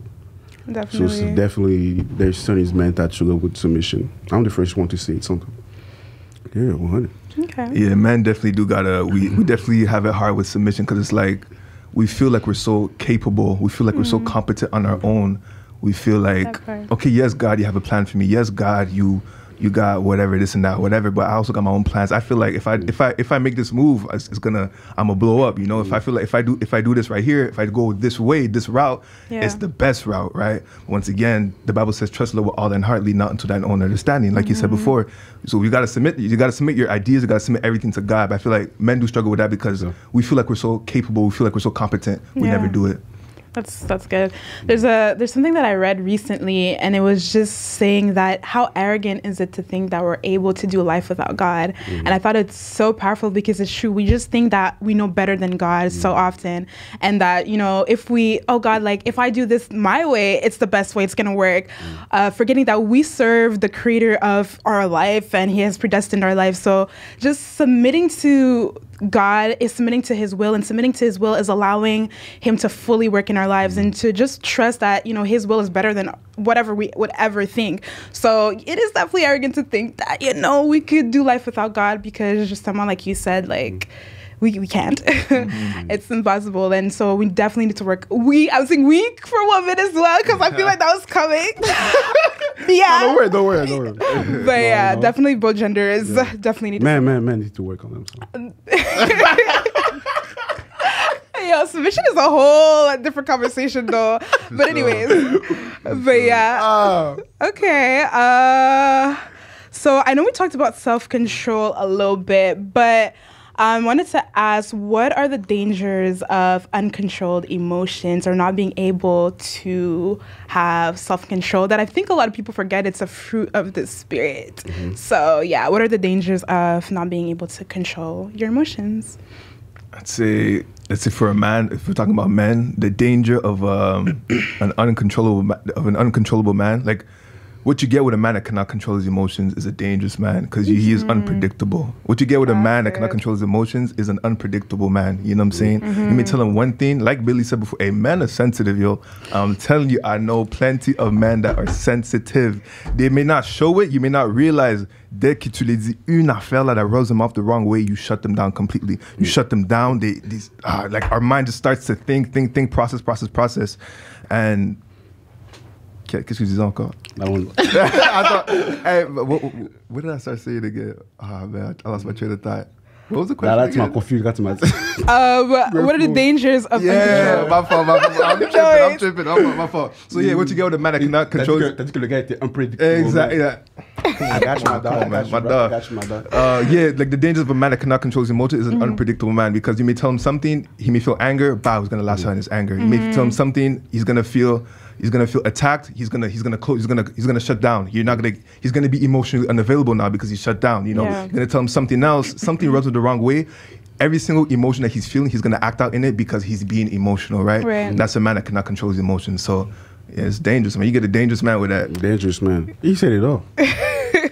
Definitely. So definitely, there's certain men that struggle with submission. I'm the first one to say something. Yeah, 100. Okay. Yeah, men definitely do gotta. We definitely have it hard with submission because it's like we feel like we're so capable. We feel like we're so competent on our own. We feel like, okay, yes, God, You have a plan for me. Yes, God, You. you got whatever, this and that, whatever. But I also got my own plans. I feel like if I make this move, I'm gonna blow up. You know, if I feel like if I do this right here, if I go this way, this route, it's the best route, right? Once again, the Bible says, trust the Lord with all thine heart, lean not unto thine own understanding, like you said before. So you gotta submit. You gotta submit your ideas. You gotta submit everything to God. But I feel like men do struggle with that because we feel like we're so capable. We feel like we're so competent. We never do it. That's good. There's something that I read recently, and it was just saying that how arrogant is it to think that we're able to do life without God? And I thought it's so powerful because it's true. We just think that we know better than God so often, and that, you know, if I do this my way, it's the best way, it's going to work. Forgetting that we serve the creator of our life and he has predestined our life. So just submitting to God is submitting to his will, and submitting to his will is allowing him to fully work in our lives and to just trust that, you know, his will is better than whatever we would ever think. So it is definitely arrogant to think that, you know, we could do life without God, because just someone like you said, like we can't. It's impossible. And so we definitely need to work. I was saying weak for 1 minute as well, because I feel like that was coming. Don't worry. But definitely both genders definitely need to work. Men need to work on them. Yo, submission is a whole different conversation though. But anyways. Okay. So I know we talked about self-control a little bit, but I wanted to ask, what are the dangers of uncontrolled emotions or not being able to have self-control that I think a lot of people forget it's a fruit of the spirit? So yeah, what are the dangers of not being able to control your emotions? I'd say for a man, if we're talking about men, the danger of an uncontrollable man, like what you get with a man that cannot control his emotions is a dangerous man, because he is unpredictable. What you get with a man that cannot control his emotions is an unpredictable man. You know what I'm saying? You may tell him one thing, like Billy said before, hey, men are sensitive, yo. I'm telling you, I know plenty of men that are sensitive. They may not show it, you may not realize. Dès que tu les dis une affaire là that rubs them off the wrong way, you shut them down completely. You shut them down. Like our mind just starts to think, process, and qu'est-ce que je disais encore? That one. Where did I start saying again? Ah, man, I lost my train of thought. What was the question? That's my confused. That's my. What are the dangers of? Yeah, my fault. I'm tripping. So yeah, what you get with a man that cannot control? That's because the guy is unpredictable. Exactly. Yeah. I got you, my dog. Yeah, like the dangers of a man that cannot control his emotions is an unpredictable man, because you may tell him something, he may feel anger. He's gonna lash out in his anger. You may tell him something, he's gonna feel attacked. He's gonna shut down. He's gonna be emotionally unavailable now because he's shut down. You know, you're gonna tell him something else. Something rubs it the wrong way. Every single emotion that he's feeling, he's gonna act out in it because he's being emotional, right? And that's a man that cannot control his emotions. So yeah, it's dangerous, man. You get a dangerous man with that. Dangerous man. He said it all.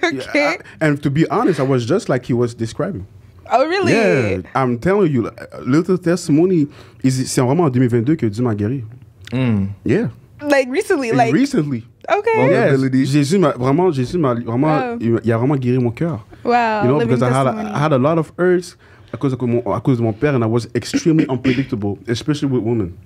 Okay. And to be honest, I was just like he was describing. Oh, really? Yeah. I'm telling you, little testimony. C'est vraiment en 2022 que Dieu m'a guéri. Yeah. Like recently, like recently. Okay. Yes. Jésus m'a vraiment, il a vraiment guéri mon cœur. Wow. You know, because I had a lot of hurts à cause de mon père, and I was extremely unpredictable, especially with women.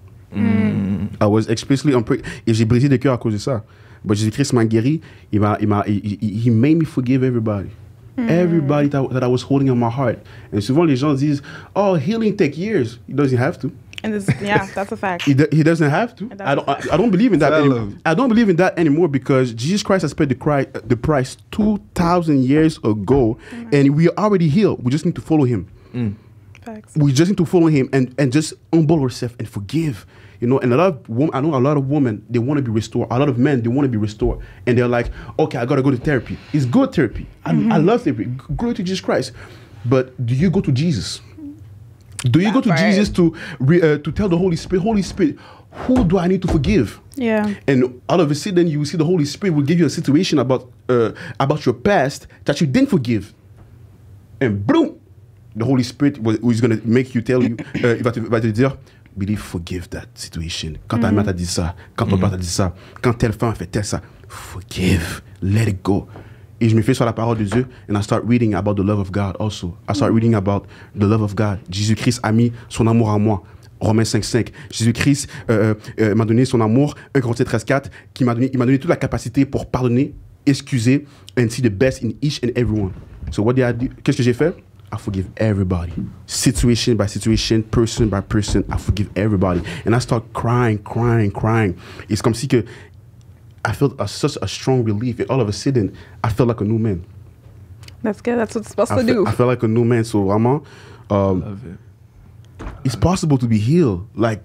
I was especially unpredictable, et j'ai brisé des cœurs à cause de ça. But Jésus-Christ m'a guéri. He made me forgive everybody. Everybody that I was holding in my heart. And souvent les gens disent, oh, healing takes years. It doesn't have to. And this, yeah, that's a fact. He doesn't have to. I don't believe in that anymore. I don't believe in that anymore, because Jesus Christ has paid the price 2,000 years ago, and we are already healed. We just need to follow him. Facts. We just need to follow him and just humble ourselves and forgive. You know, and I know a lot of women, they want to be restored. A lot of men, they want to be restored. And they're like, okay, I got to go to therapy. It's good therapy. I love therapy. Glory to Jesus Christ. But do you go to Jesus? Do you go to Jesus to tell the Holy Spirit, who do I need to forgive? Yeah. And all of a sudden, you will see the Holy Spirit will give you a situation about your past that you didn't forgive, and boom, the Holy Spirit is going to make you tell you. Il va te dire, Billy, forgive that situation. Quand ta mère t'a dit ça, quand ton père t'a dit ça, quand telle femme fait tel ça, forgive, let it go. Et je me fais sur la parole de Dieu, and I start reading about the love of God also. I start reading about the love of God. Jésus-Christ a mis son amour à moi. Romans 5:5. Jésus-Christ m'a donné son amour. 1 Corinthians 13:4. Il m'a donné toute la capacité pour pardonner excuser and see the best in each and everyone. So what did I do? Qu'est-ce que j'ai fait? I forgive everybody. Situation by situation, person by person, I forgive everybody. And I start crying. It's comme si que I felt such a strong relief. And all of a sudden, I felt like a new man. That's good. That's what it's supposed to do. I felt like a new man. So, vraiment, love it. It's possible to be healed, like,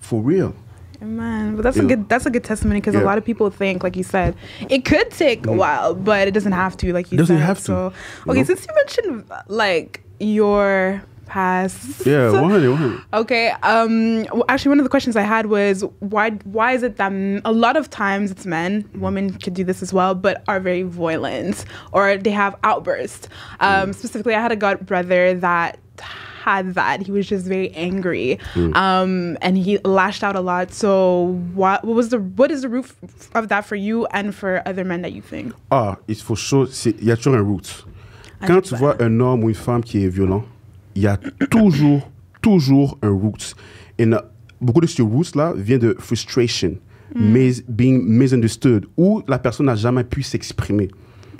for real. Man, but that's a good, that's a good testimony, because a lot of people think, like you said, it could take a while, but it doesn't have to, like you said. Doesn't have to. So, okay, since you mentioned, like, your past. Yeah, 100. Okay, actually, one of the questions I had was, why is it that a lot of times it's men, women could do this as well, but are very violent, or they have outbursts? Specifically, I had a god brother that had that. He was just very angry, and he lashed out a lot. So what is the root of that for you and for other men that you think? Ah, it's for sure. Il y a toujours un root. Quand tu vois un homme ou une femme qui est violent, il y a toujours un root. Et beaucoup de ces roots là viennent de frustration, being misunderstood, où la personne n'a jamais pu s'exprimer.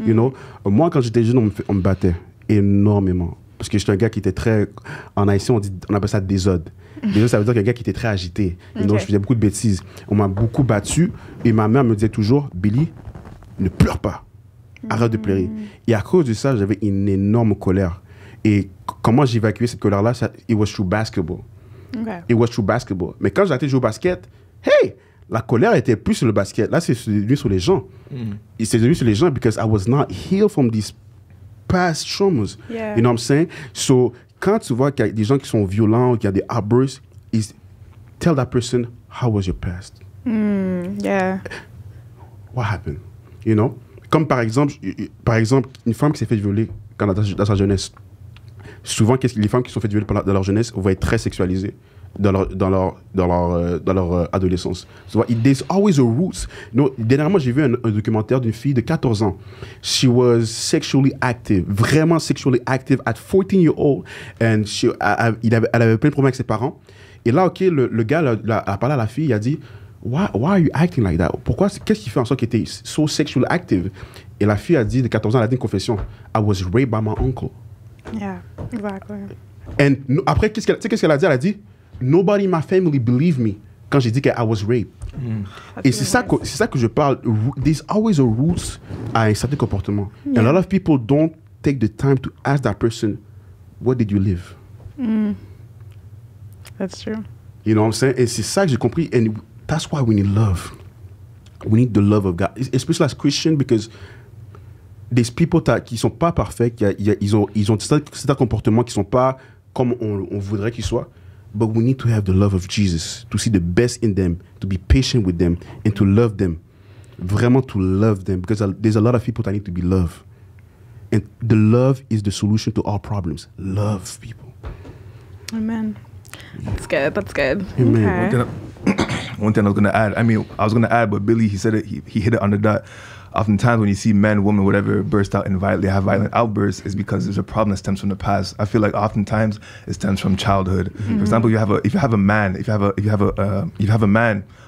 You know, moi quand j'étais jeune, on me battait énormément. Parce que j'étais un gars qui était très... En haïtien, on appelle ça désordre. Désordre, ça veut dire qu'un gars qui était très agité. Et donc, je faisais beaucoup de bêtises. On m'a beaucoup battu. Et ma mère me disait toujours, Billy, ne pleure pas. Arrête de pleurer. Et à cause de ça, j'avais une énorme colère. Et comment j'évacuais cette colère-là? It was through basketball. Okay. It was through basketball. Mais quand j'étais joué au basket, hey! La colère était plus sur le basket. Là, c'est devenu sur les gens. C'est devenu sur les gens because I was not healed from these past traumas. Yeah. You know what I'm saying? So, quand tu vois qu'il y a des gens qui sont violents, qu'il y a des outbursts, tell that person, how was your past? Yeah. What happened? You know? Comme par exemple une femme qui s'est fait violer dans sa jeunesse. Souvent, les femmes qui sont faites violer dans leur jeunesse vont être très sexualisées dans leur adolescence. So, there's always a root. You know, dernièrement, j'ai vu un documentaire d'une fille de 14 ans. She was sexually active, vraiment sexually active at 14 years old. And elle avait plein de problèmes avec ses parents. Et là, OK, le gars a parlé à la fille, il a dit, why are you acting like that? Pourquoi, qu'est-ce qui fait en sorte qu'elle était so sexually active? Et la fille a dit, de 14 ans, elle a dit une confession. I was raped by my uncle. Yeah, exactly. And après, qu'est-ce qu'elle a dit? Elle a dit, nobody in my family believed me quand j'ai dit que I was raped. Et c'est ça que je parle. There's always a root à un certain comportement. Yeah. And a lot of people don't take the time to ask that person, what did you live? That's true. You know what I'm saying? Et c'est ça que j'ai compris. And that's why we need love. We need the love of God. Especially as Christian, because there's people qui sont pas parfaits, ils ont certains comportements qui sont pas comme on voudrait qu'ils soient. But we need to have the love of Jesus, to see the best in them, to be patient with them, and to love them. Vraiment to love them, because there's a lot of people that need to be loved. And the love is the solution to all problems. Love people. Amen. That's good, that's good. Amen. Okay. One thing I was going to add, but Billy, he said it, he hit it on the dot. Oftentimes when you see men, women, whatever, burst out and violently have violent outbursts, is because there's a problem that stems from the past. I feel like oftentimes it stems from childhood. For example, if you have a man,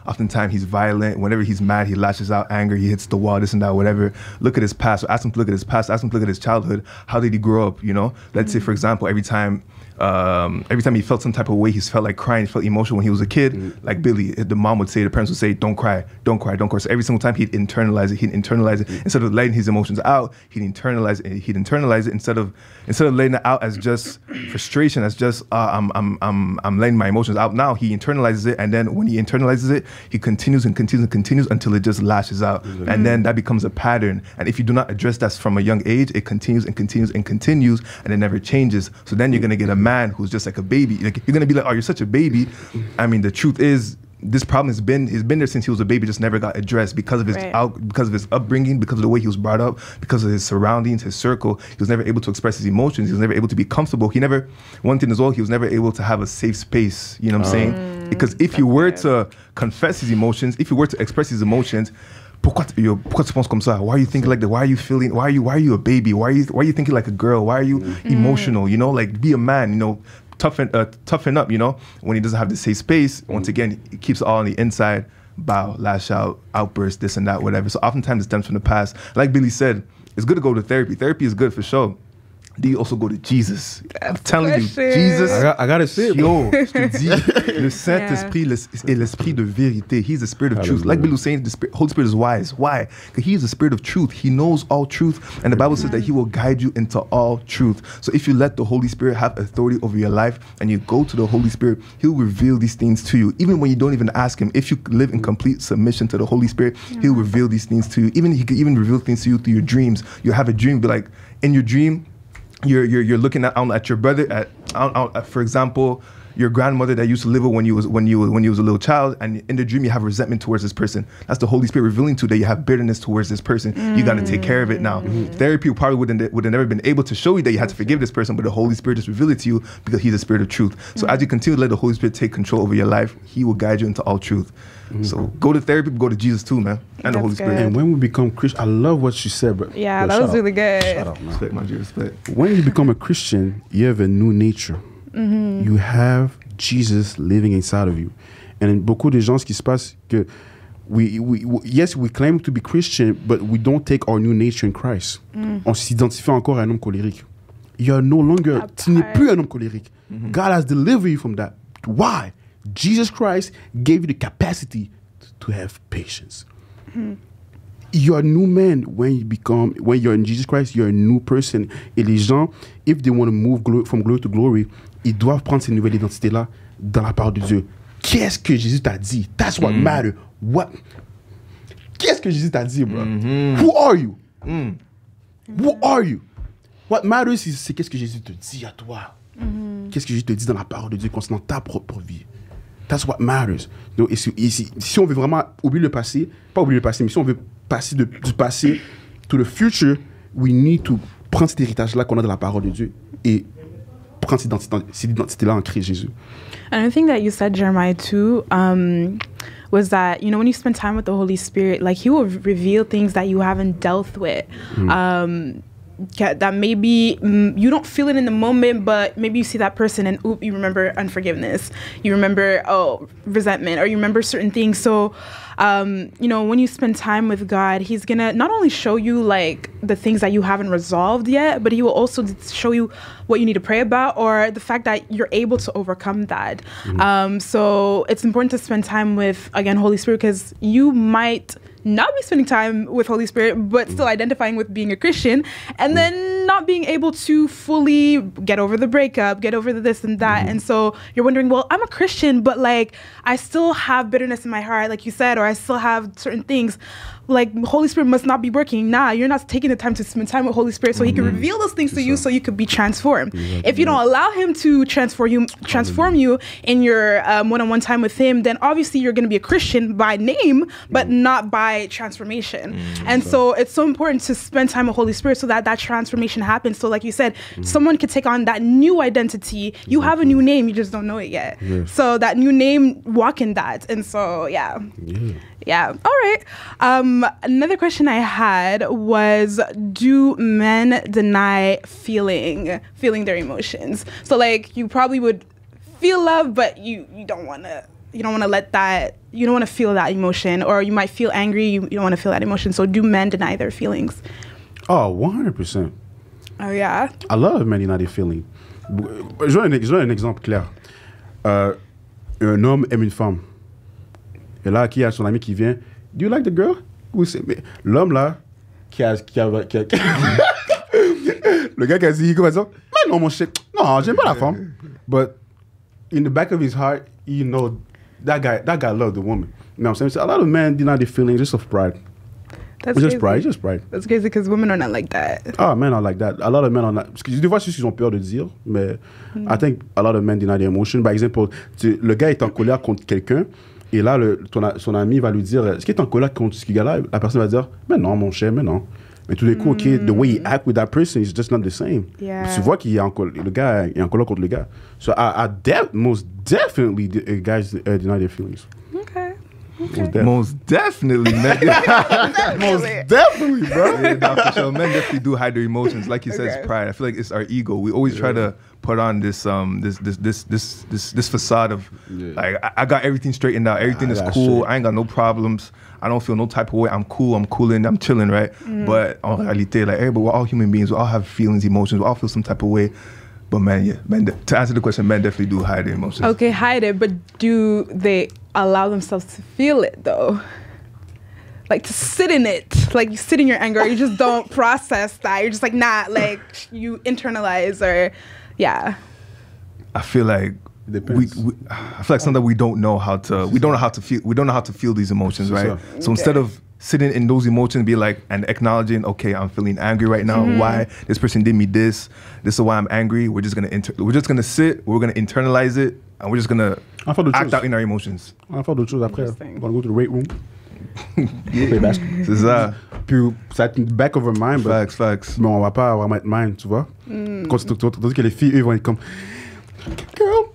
oftentimes he's violent. Whenever he's mad, he lashes out, anger, he hits the wall, this and that, whatever. Look at his past. So ask him to look at his past. Ask him to look at his childhood. How did he grow up? You know, let's say for example, every time he felt some type of way, he's felt like crying, he felt emotional when he was a kid. Like Billy, the mom would say, the parents would say, don't cry, don't cry, don't cry. So every single time he'd internalize it, instead of letting his emotions out, he'd internalize it instead of letting it out as just frustration, as just I'm letting my emotions out now. He internalizes it, and then when he internalizes it, he continues until it just lashes out, and then that becomes a pattern. And if you do not address that from a young age, it continues, and it never changes. So then you're gonna get a man who's just like a baby. Like, you're gonna be like, oh, you're such a baby. I mean, the truth is, this problem has been there since he was a baby, just never got addressed because of his because of his upbringing, because of the way he was brought up, because of his surroundings, his circle. He was never able to express his emotions. He was never able to be comfortable. He never. One thing as well, he was never able to have a safe space. You know what I'm saying? Because if you were to confess his emotions, if you were to express his emotions, pourquoi tu penses comme ça? Why are you thinking like that? Why are you feeling? Why are you a baby? Why are you thinking like a girl? Why are you emotional? You know, like, be a man. You know. Toughen up, you know, when he doesn't have the safe space. Once again, it keeps it all on the inside. bow, lash out, outburst, this and that, whatever. So oftentimes it stems from the past. Like Billy said, it's good to go to therapy. Therapy is good for sure. Do you also go to Jesus? I'm telling you, Jesus. I gotta say it. Yo, je te dis, le Saint-Esprit est l'esprit de vérité. He's the spirit of truth. Like Billy was saying, the Holy Spirit is wise. Why? Because he is the spirit of truth. He knows all truth. And the Bible says that he will guide you into all truth. So if you let the Holy Spirit have authority over your life and you go to the Holy Spirit, he'll reveal these things to you. Even when you don't even ask him, if you live in complete submission to the Holy Spirit, he'll reveal these things to you. Even he could even reveal things to you through your dreams. You have a dream, be like, in your dream, you're looking at your brother, at for example, your grandmother that used to live with when you was a little child, and in the dream you have resentment towards this person. That's the Holy Spirit revealing to you that you have bitterness towards this person. You got to take care of it now. Therapy probably would have never been able to show you that you had to forgive this person, but the Holy Spirit just revealed it to you because he's the spirit of truth. So as you continue to let the Holy Spirit take control over your life, he will guide you into all truth. So go to therapy, go to Jesus too, man, and the Holy Spirit. And when we become Christian, I love what she said, bro. Yeah, that was really good. Shout out, man. Respect, my dear, respect. When you become a Christian, you have a new nature. You have Jesus living inside of you. And beaucoup de gens, ce qui se passe, que yes, we claim to be Christian, but we don't take our new nature in Christ. On s'identifie encore à un homme colérique. You are no longer, tu n'es plus un homme colérique. God has delivered you from that. Why? Jesus Christ gave you the capacity to have patience. You're a new man when you're in Jesus Christ, you're a new person. Et les gens, if they want to move from glory to glory, ils doivent prendre cette nouvelle identité-là dans la part de Dieu. Qu'est-ce que Jésus t'a dit? That's what matters. What? Qu'est-ce que Jésus t'a dit, bro? Who are you? Who are you? What matters, c'est qu'est-ce que Jésus te dit à toi. Qu'est-ce que Jésus te dit dans la parole de Dieu concernant ta propre vie? That's what matters. Donc, si on veut vraiment oublier le passé, pas oublier le passé, mais si on veut passer du passé to the future, we need to prendre cet héritage-là qu'on a de la parole de Dieu et prendre cette identité-là en Christ Jésus. Another thing that you said, Jeremiah, too, was that, you know, when you spend time with the Holy Spirit, like, he will reveal things that you haven't dealt with. That maybe you don't feel it in the moment, but maybe you see that person and oop, you remember unforgiveness, you remember resentment, or you remember certain things. So you know, when you spend time with God, he's gonna not only show you like the things that you haven't resolved yet, but he will also show you what you need to pray about, or the fact that you're able to overcome that. So it's important to spend time with, again, Holy Spirit, because you might not be spending time with Holy Spirit, but still identifying with being a Christian, and then not being able to fully get over the breakup, get over the this and that. And so you're wondering, well, I'm a Christian, but like, I still have bitterness in my heart, like you said, or I still have certain things. Like, Holy Spirit must not be working. Nah, you're not taking the time to spend time with Holy Spirit so he can reveal those things to you so you could be transformed. If you don't allow him to transform you in your one-on-one time with him, then obviously you're going to be a Christian by name, but not by transformation. And so it's so important to spend time with Holy Spirit so that that transformation happens. So like you said, someone could take on that new identity. You have a new name, you just don't know it yet. So that new name, walk in that. And so, yeah. All right. Another question I had was, do men deny feeling their emotions? So like, you probably would feel love, but you don't want to let that, you don't want to feel that emotion, or you might feel angry, you don't want to feel that emotion. So do men deny their feelings? Oh, 100%. Oh yeah. I love men deny their feelings. Je donne un exemple clair. Un homme aime une femme. Et là, qui a son ami qui vient, do you like the girl? L'homme là, qui a le gars qui a dit, comment ça? Mais non, mon chèque, non, j'aime pas la femme. But in the back of his heart, you know, that guy loved the woman. You know what I'm saying? So a lot of men deny their feelings just of pride. That's crazy. Just pride. That's crazy because women are not like that. Oh, men are like that. A lot of men are not. Parce que des fois, c'est ce qu'ils ont peur de dire, mais I think a lot of men deny their emotion. Par exemple, le gars est en colère contre quelqu'un. Et là, son ami va lui dire, est-ce qu'il est en colère contre ce gars-là? La personne va dire, mais non, mon cher, mais non. Mais tout d'un coup, OK, the way he act with that person is just not the same. Tu vois qu'il est en colère, le gars est en colère contre le gars. So I most definitely guys deny their feelings. Okay. Okay. Most definitely, man. Most definitely, bro. Yeah, sure. Men definitely do hide their emotions, like he says, pride. I feel like it's our ego. We always try to put on this this facade of like I got everything straightened out, everything is cool. Straight. I ain't got no problems. I don't feel no type of way. I'm cool. I'm cooling. I'm chilling, right? Mm. But en réalité, like, hey, but we're all human beings. We all have feelings, emotions. We all feel some type of way. But man, to answer the question, men definitely do hide their emotions. Okay, hide it, but do they allow themselves to feel it though? Like to sit in it, like you sit in your anger, you just don't process that. You're just like, nah, like you internalize or, yeah. I feel like I feel like sometimes we don't know how to, we don't know how to feel these emotions, right? So instead of sitting in those emotions, be like, and acknowledging, okay, I'm feeling angry right now. Why this person did me this? This is why I'm angry. We're just gonna sit. We're gonna internalize it, and we're just gonna act out in our emotions. I thought the truth. Après, we're gonna go to the weight room. Play basketball. C'est ça. Puis ça être back of our mind. Facts, facts. Mais on va pas avoir mind, tu vois. Quand tu tandis que les filles, eux, vont être comme, girl.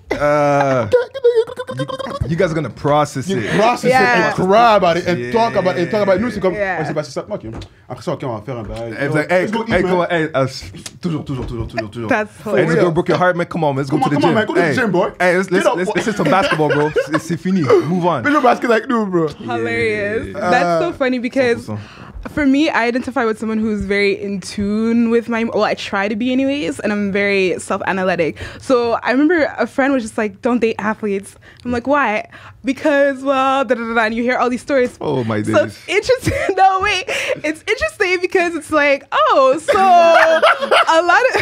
You guys are gonna process it. Process it and cry about it and talk about it. Nous, c'est comme, c'est passé ça. Ok. Après ça, ok, on va faire un bail. Toujours. Hey, let's go break your heart, man. Come on, man. Let's go to the gym. Come on, man. Go to the gym, boy. Hey, let's hit some basketball, bro. C'est fini. Move on. Play basket like nous, bro. Hilarious. That's so funny because for me, I identify with someone who's very in tune with my, well, I try to be anyways, and I'm very self-analytic. So I remember a friend was just like, don't date athletes. I'm like, why? Because, well, da-da-da-da, and you hear all these stories. Oh, my days. So it's interesting. No, wait. It's interesting because it's like, oh, so a lot of...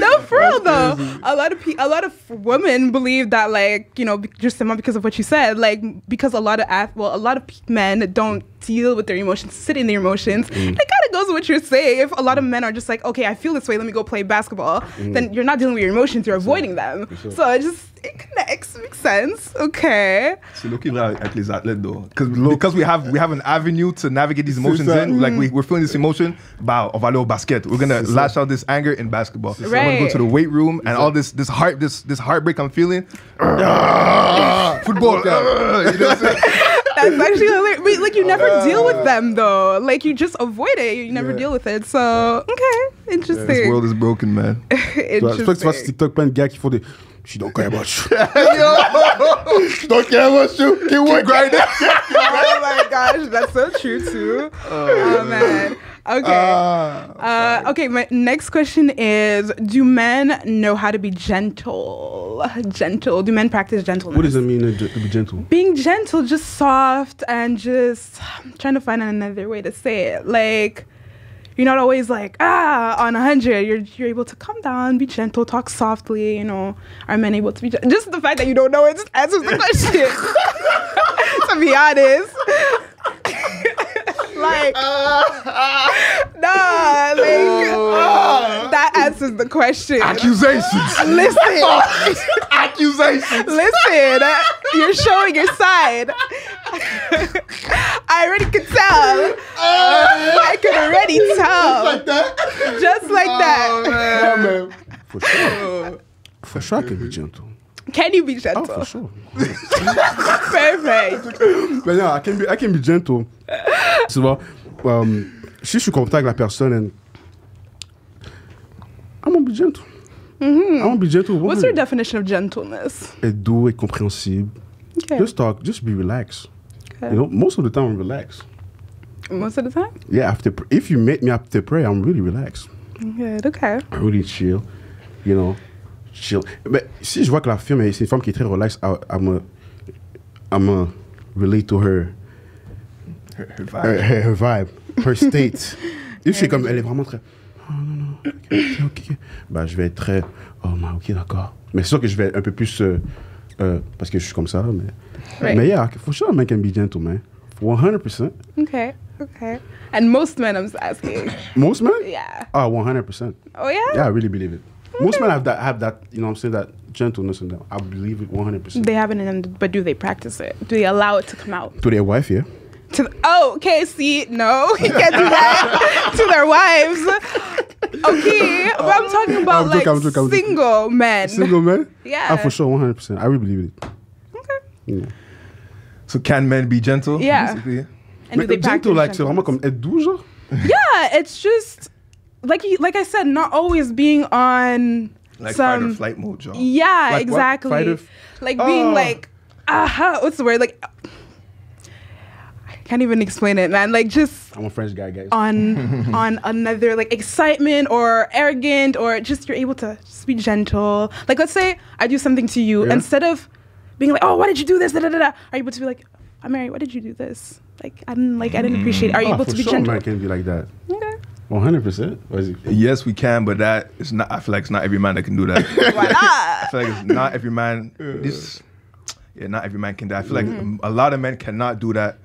No, for real though. A lot of women believe that, like, you know, just because of what you said, like, because a lot of men don't deal with their emotions, sit in their emotions. It kind of goes with what you're saying. If a lot of men are just like, okay, I feel this way, let me go play basketball, then you're not dealing with your emotions, you're avoiding them. So it connects, makes sense. Okay. So looking like les athlètes though, because we have an avenue to navigate these emotions in. Like we're feeling this emotion, bow, on va aller au basket. We're gonna lash out this anger in basketball. So I'm gonna go to the weight room and all this heartbreak I'm feeling. Football. You know what I'm saying? That's actually hilarious. But, like, you never deal with them though. Like, you just avoid it. You never deal with it. So okay, interesting. This world is broken, man. Interesting. She don't care about you. She don't care about you. Keep working right now. Oh my gosh, that's so true too. Oh man. Okay. Okay. My next question is: do men know how to be gentle? Gentle. Do men practice gentleness? What does it mean to be gentle? Being gentle, just soft, and just I'm trying to find another way to say it. Like, you're not always like, on 100. You're able to calm down, be gentle, talk softly, you know. Are men able to be gentle? Just the fact that you don't know it just answers the question. To be honest. Like, that answers the question. Accusations. Listen. Accusations. Listen, you're showing your side. I already could tell. I could already tell. Just like that. Man. Yeah, man. For sure. For sure I can be gentle. Can you be gentle? Oh, for sure. Perfect. But yeah, I can be gentle. Tu vois, si je suis contact avec la personne, and I'm gonna be gentle. Mm-hmm. I'm gonna be gentle. What's your definition of gentleness? Être doux et compréhensible. Okay. Just talk. Just be relaxed. Okay. You know, most of the time I'm relaxed. Most of the time? Yeah. If you meet me after prayer, I'm really relaxed. Good. Okay. I'm really chill. You know. Chill. Mais si je vois que la femme, c'est une femme qui est très relax, I'm relate to her. Her vibe. Her vibe. Her state. Et je suis comme, elle est vraiment très... Oh non, non, ok. Bah, je vais être très... Oh, bah, ok, d'accord. Mais c'est sûr que je vais un peu plus... parce que je suis comme ça, mais... Right. Mais yeah, for sure, man can be gentle, man. 100%. Okay. Okay. And most men, I'm asking. Most men? Yeah. Oh, 100%. Oh, yeah? Yeah, I really believe it. Okay. Most men have that, you know what I'm saying, that gentleness in them. I believe it 100%. They have it in them, but do they practice it? Do they allow it to come out? To their wife, yeah. Okay, see, no, he can't do that to their wives. Okay, but I'm talking about single men. Single men? Yeah. For sure, 100%. I really believe it. Okay. Yeah. So can men be gentle? Yeah. Basically. And do they practice gentle? Like, c'est vraiment comme être doux, genre? Yeah, it's just like I said, not always being on like some, fight or flight mode, genre. Yeah, like exactly. Like being like, aha, what's the word? Like, I can't even explain it, man. Like just I'm a French guy, guys. On another like excitement or arrogant or just you're able to just be gentle. Like let's say I do something to you, yeah. Instead of being like, oh, why did you do this? Da, da, da, da. Are you able to be like, Amaria, why did you do this? Like I didn't appreciate it. Are you able to be gentle? Man can be like that. Okay. 100%. Yes, we can, but that is not. I feel like it's not every man that can do that. Why not? I feel like it's not every man. Not every man can do that. I feel like a lot of men cannot do that.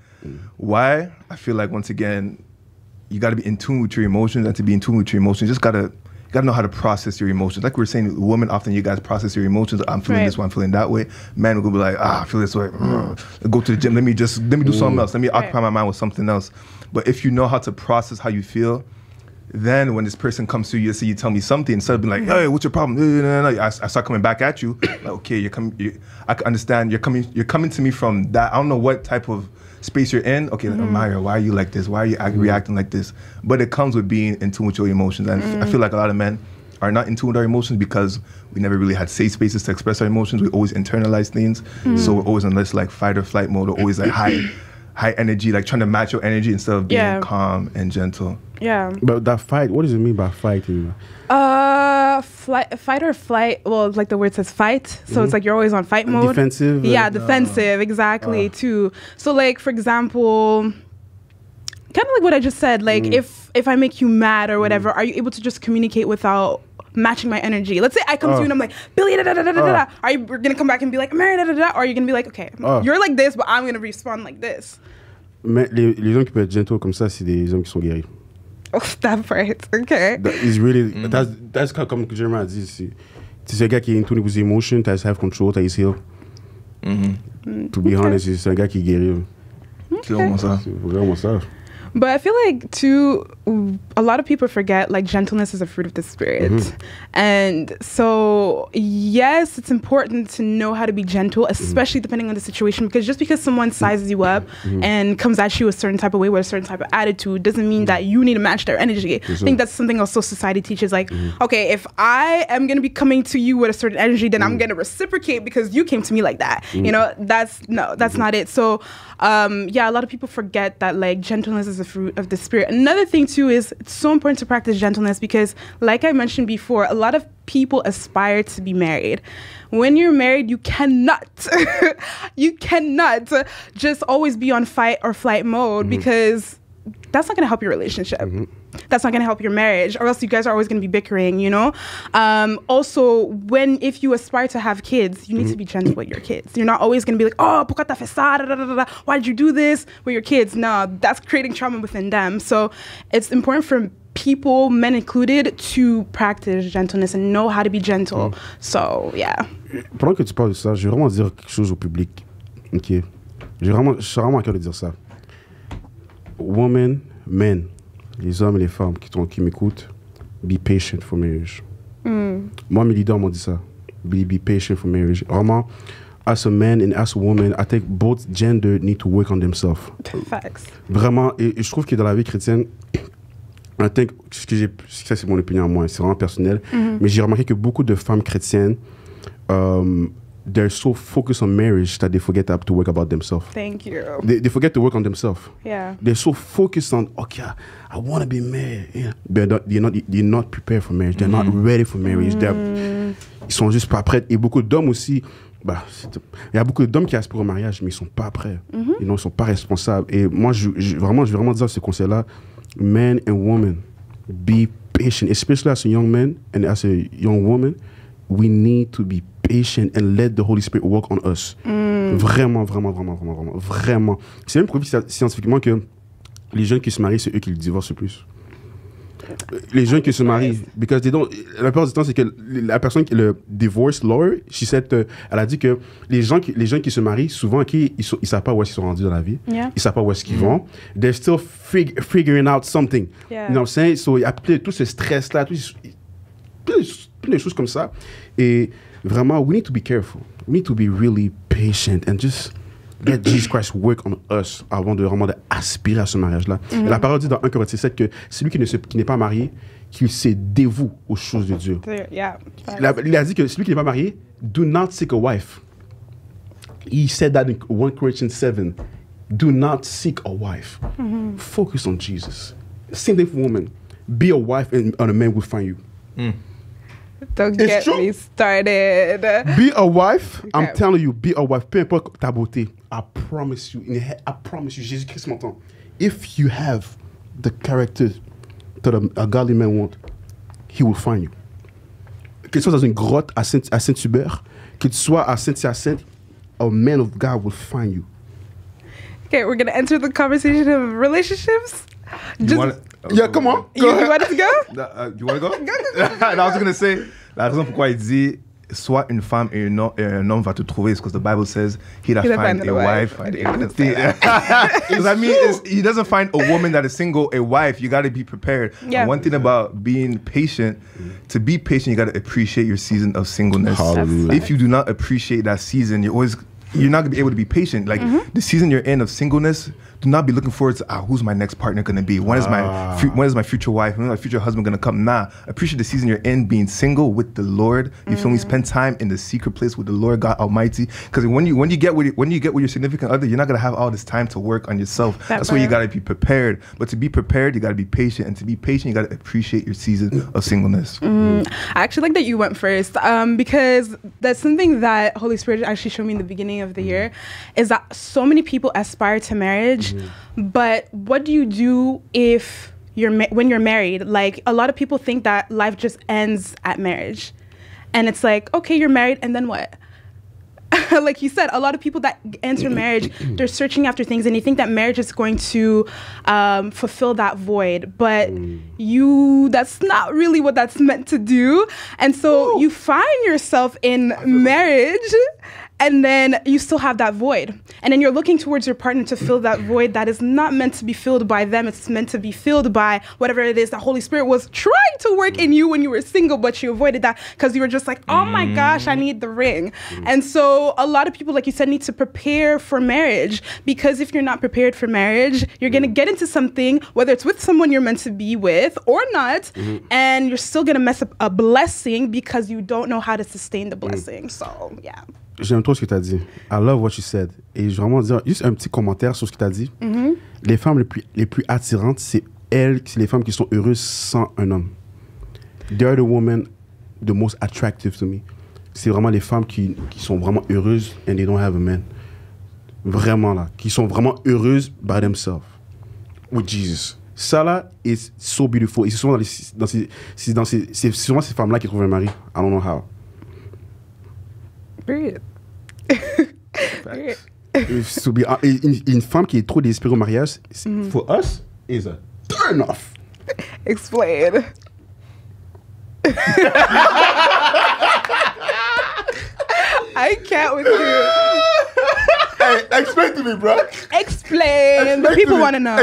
Why? I feel like once again, you got to be in tune with your emotions, and to be in tune with your emotions, you just gotta know how to process your emotions. Like we were saying, women often you guys process your emotions. I'm feeling this way, I'm feeling that way. Men will go be like, I feel this way. Go to the gym. Let me do something else. Let me occupy my mind with something else. But if you know how to process how you feel. Then when this person comes to you, say you tell me something, instead of being like, hey, what's your problem? No. I start coming back at you. Like, okay, I can understand. You're coming to me from that. I don't know what type of space you're in. Okay, like, Amaria, why are you like this? Why are you reacting like this? But it comes with being in tune with your emotions. And I feel like a lot of men are not in tune with our emotions because we never really had safe spaces to express our emotions. We always internalize things. So we're always in this like fight or flight mode, or always like high energy, like trying to match your energy instead of being calm and gentle. Yeah. But that fight, what does it mean by fighting? Fight or flight, well, like the word says fight, so it's like you're always on fight mode. Defensive? Yeah, defensive, exactly, too. So like, for example, kind of like what I just said, like if I make you mad or whatever, are you able to just communicate without matching my energy? Let's say I come to you and I'm like, Billy, da da da da da da. Are you gonna come back and be like, Amaria, da da da? Or are you gonna be like, okay, you're like this, but I'm gonna respond like this? Mais les hommes qui peuvent être gentils comme ça, c'est des hommes qui sont guéris. Oh, that part. Okay. That is really that's how come Jeremiah dit ici. C'est un gars qui est in tune with his emotion, that have control, that is healed. To be honest, c'est un gars qui guérit. C'est vraiment ça. C'est vraiment ça. But I feel like, too, a lot of people forget, like, gentleness is a fruit of the Spirit. And so, yes, it's important to know how to be gentle, especially depending on the situation, because just because someone sizes you up and comes at you a certain type of way with a certain type of attitude doesn't mean that you need to match their energy. I think that's something also society teaches, like, okay, if I am going to be coming to you with a certain energy, then I'm going to reciprocate because you came to me like that. You know, that's not it. So, yeah, a lot of people forget that, like, gentleness is the fruit of the Spirit. Another thing too is it's so important to practice gentleness because, like I mentioned before, a lot of people aspire to be married. When you're married, you cannot just always be on fight or flight mode because that's not going to help your relationship. That's not going to help your marriage, or else you guys are always going to be bickering, you know? Also, if you aspire to have kids, you need to be gentle with your kids. You're not always going to be like, oh, pourquoi t'as fait ça? Da, da, da, da. Why did you do this with your kids? No, that's creating trauma within them. So it's important for people, men included, to practice gentleness and know how to be gentle. So, yeah. Pendant que tu parles de ça, je vais vraiment dire quelque chose au public. OK? Je suis vraiment à cœur de dire ça. Women, men. Les hommes et les femmes qui m'écoutent, be patient for marriage. Moi, mes leaders m'ont dit ça. Be patient for marriage. Vraiment, as a man and as a woman, I think both gender need to work on themselves. Facts. Vraiment, et je trouve que dans la vie chrétienne, I think, ça c'est mon opinion à moi, c'est vraiment personnel, mais j'ai remarqué que beaucoup de femmes chrétiennes, they're so focused on marriage that they forget to work about themselves. Thank you. They forget to work on themselves. Yeah. They're so focused on, okay, I want to be married. Yeah. They're not prepared for marriage. They're not ready for marriage. Ils sont juste pas prêts. Et beaucoup d'hommes aussi, il y a beaucoup d'hommes qui aspirent au mariage, mais ils sont pas prêts. Ils ne sont pas responsables. Et moi, je vais vraiment dire ce conseil-là. Men and women, be patient. Especially as a young man and as a young woman, we need to be patient and let the Holy Spirit work on us. Vraiment, vraiment, vraiment, vraiment, vraiment, vraiment. C'est même prouvé scientifiquement que les jeunes qui se marient, c'est eux qui le divorcent le plus. Les jeunes qui se marient, because they don't, la plupart du temps, c'est que la personne qui le divorce lawyer, elle a dit que les jeunes qui se marient, souvent, ils savent pas où est-ce qu'ils sont rendus dans la vie, ils savent pas où est-ce qu'ils vont. They're still figuring out something. You know what I'm saying? So, il y a tout ce stress là, plein de choses comme ça, et vraiment, we need to be careful. We need to be really patient and just let Jesus Christ work on us avant de vraiment aspirer à ce mariage-là. Mm-hmm. Et la parole dit dans 1 Corinthiens 7 que celui qui n'est pas marié, qu'il se dévoue aux choses de Dieu. Yeah. Il a dit que celui qui n'est pas marié, do not seek a wife. He said that in 1 Corinthians 7. Do not seek a wife. Mm-hmm. Focus on Jesus. Same thing for women. Be a wife and a man will find you. Mm. Don't get me started. Be a wife. Okay. I'm telling you, be a wife. Peu importe ta beauté. I promise you. I promise you, Jésus-Christ m'entend. If you have the character that a godly man wants, he will find you. Que tu sois dans une grotte à Saint-Hubert, que tu sois à Saint-Hyacinthe, a man of God will find you. Okay, we're going to enter the conversation of relationships. Come on. You want to go? Go. And I was going to say, la raison pourquoi il dit, soit une femme et un homme va te trouver, is because the Bible says, he that finds a wife. Because I mean, he doesn't find a woman that is single, a wife. You got to be prepared. Yeah. And one thing about being patient, to be patient, you got to appreciate your season of singleness. Hallelujah. If you do not appreciate that season, you're not going to be able to be patient. Like, the season you're in of singleness, do not be looking forward to, who's my next partner going to be? When is my future wife? When is my future husband going to come? Nah, appreciate the season you're in being single with the Lord. You feel me? Spend time in the secret place with the Lord God Almighty. Because when you get with your significant other, you're not going to have all this time to work on yourself. That's why you got to be prepared. But to be prepared, you got to be patient. And to be patient, you got to appreciate your season of singleness. I actually like that you went first because that's something that Holy Spirit actually showed me in the beginning of the year, is that so many people aspire to marriage, but what do you do if when you're married? Like, a lot of people think that life just ends at marriage, and it's like, okay, you're married, and then what? Like you said, a lot of people that enter marriage, they're searching after things, and you think that marriage is going to fulfill that void, but that's not really what that's meant to do. And so you find yourself in marriage, and then you still have that void. And then you're looking towards your partner to fill that void that is not meant to be filled by them. It's meant to be filled by whatever it is the Holy Spirit was trying to work in you when you were single, but you avoided that because you were just like, oh my gosh, I need the ring. And so a lot of people, like you said, need to prepare for marriage, because if you're not prepared for marriage, you're going to get into something, whether it's with someone you're meant to be with or not, and you're still going to mess up a blessing because you don't know how to sustain the blessing. So, yeah. J'aime trop ce que tu as dit. I love what you said. Et je veux vraiment dire juste un petit commentaire sur ce que tu as dit. Les femmes les plus attirantes, c'est les femmes qui sont heureuses sans un homme. They are the women the most attractive to me. C'est vraiment les femmes qui sont vraiment heureuses and they don't have a man. Vraiment là. Qui sont vraiment heureuses by themselves. With Jesus. Ça là, is so beautiful. Et c'est souvent ces femmes-là qui trouvent un mari. I don't know how. Period. Une femme qui est trop désespérée au mariage, for us, is a turn off. Explain. I can't with you. Hey, explain to me, bro. Explain. The people want to know.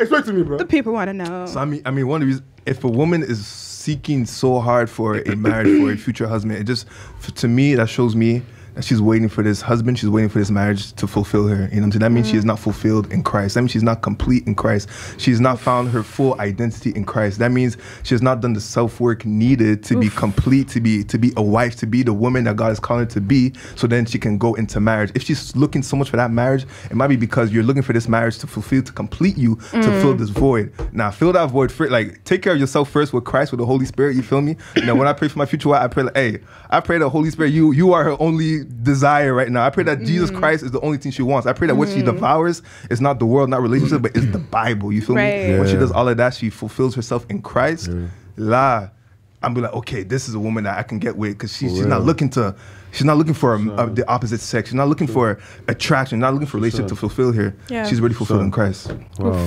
Explain to me, bro. The people want to know. So I mean, one reason, if a woman is seeking so hard for a marriage, for a future husband, it just, to me, that shows me that she's waiting for this husband, she's waiting for this marriage to fulfill her. You know what I'm saying? That means she is not fulfilled in Christ. That means she's not complete in Christ. She's not found her full identity in Christ. That means she has not done the self-work needed to be complete, to be a wife, to be the woman that God is calling her to be, so then she can go into marriage. If she's looking so much for that marriage, it might be because you're looking for this marriage to fulfill, to complete you, to fill this void. Now, fill that void first. Like, take care of yourself first with Christ, with the Holy Spirit, you feel me? Now, when I pray for my future wife, I pray like, hey, I pray the Holy Spirit, you are her only desire right now. I pray that Jesus Christ is the only thing she wants. I pray that what she devours is not the world, not relationship, but it's the Bible. You feel me? Yeah. When she does all of that, she fulfills herself in Christ. I'm be like, okay, this is a woman that I can get with, because she's not looking to, she's not looking for the opposite sex. She's not looking for attraction. Not looking for relationship to fulfill her. Yeah. She's already fulfilled in Christ. Wow,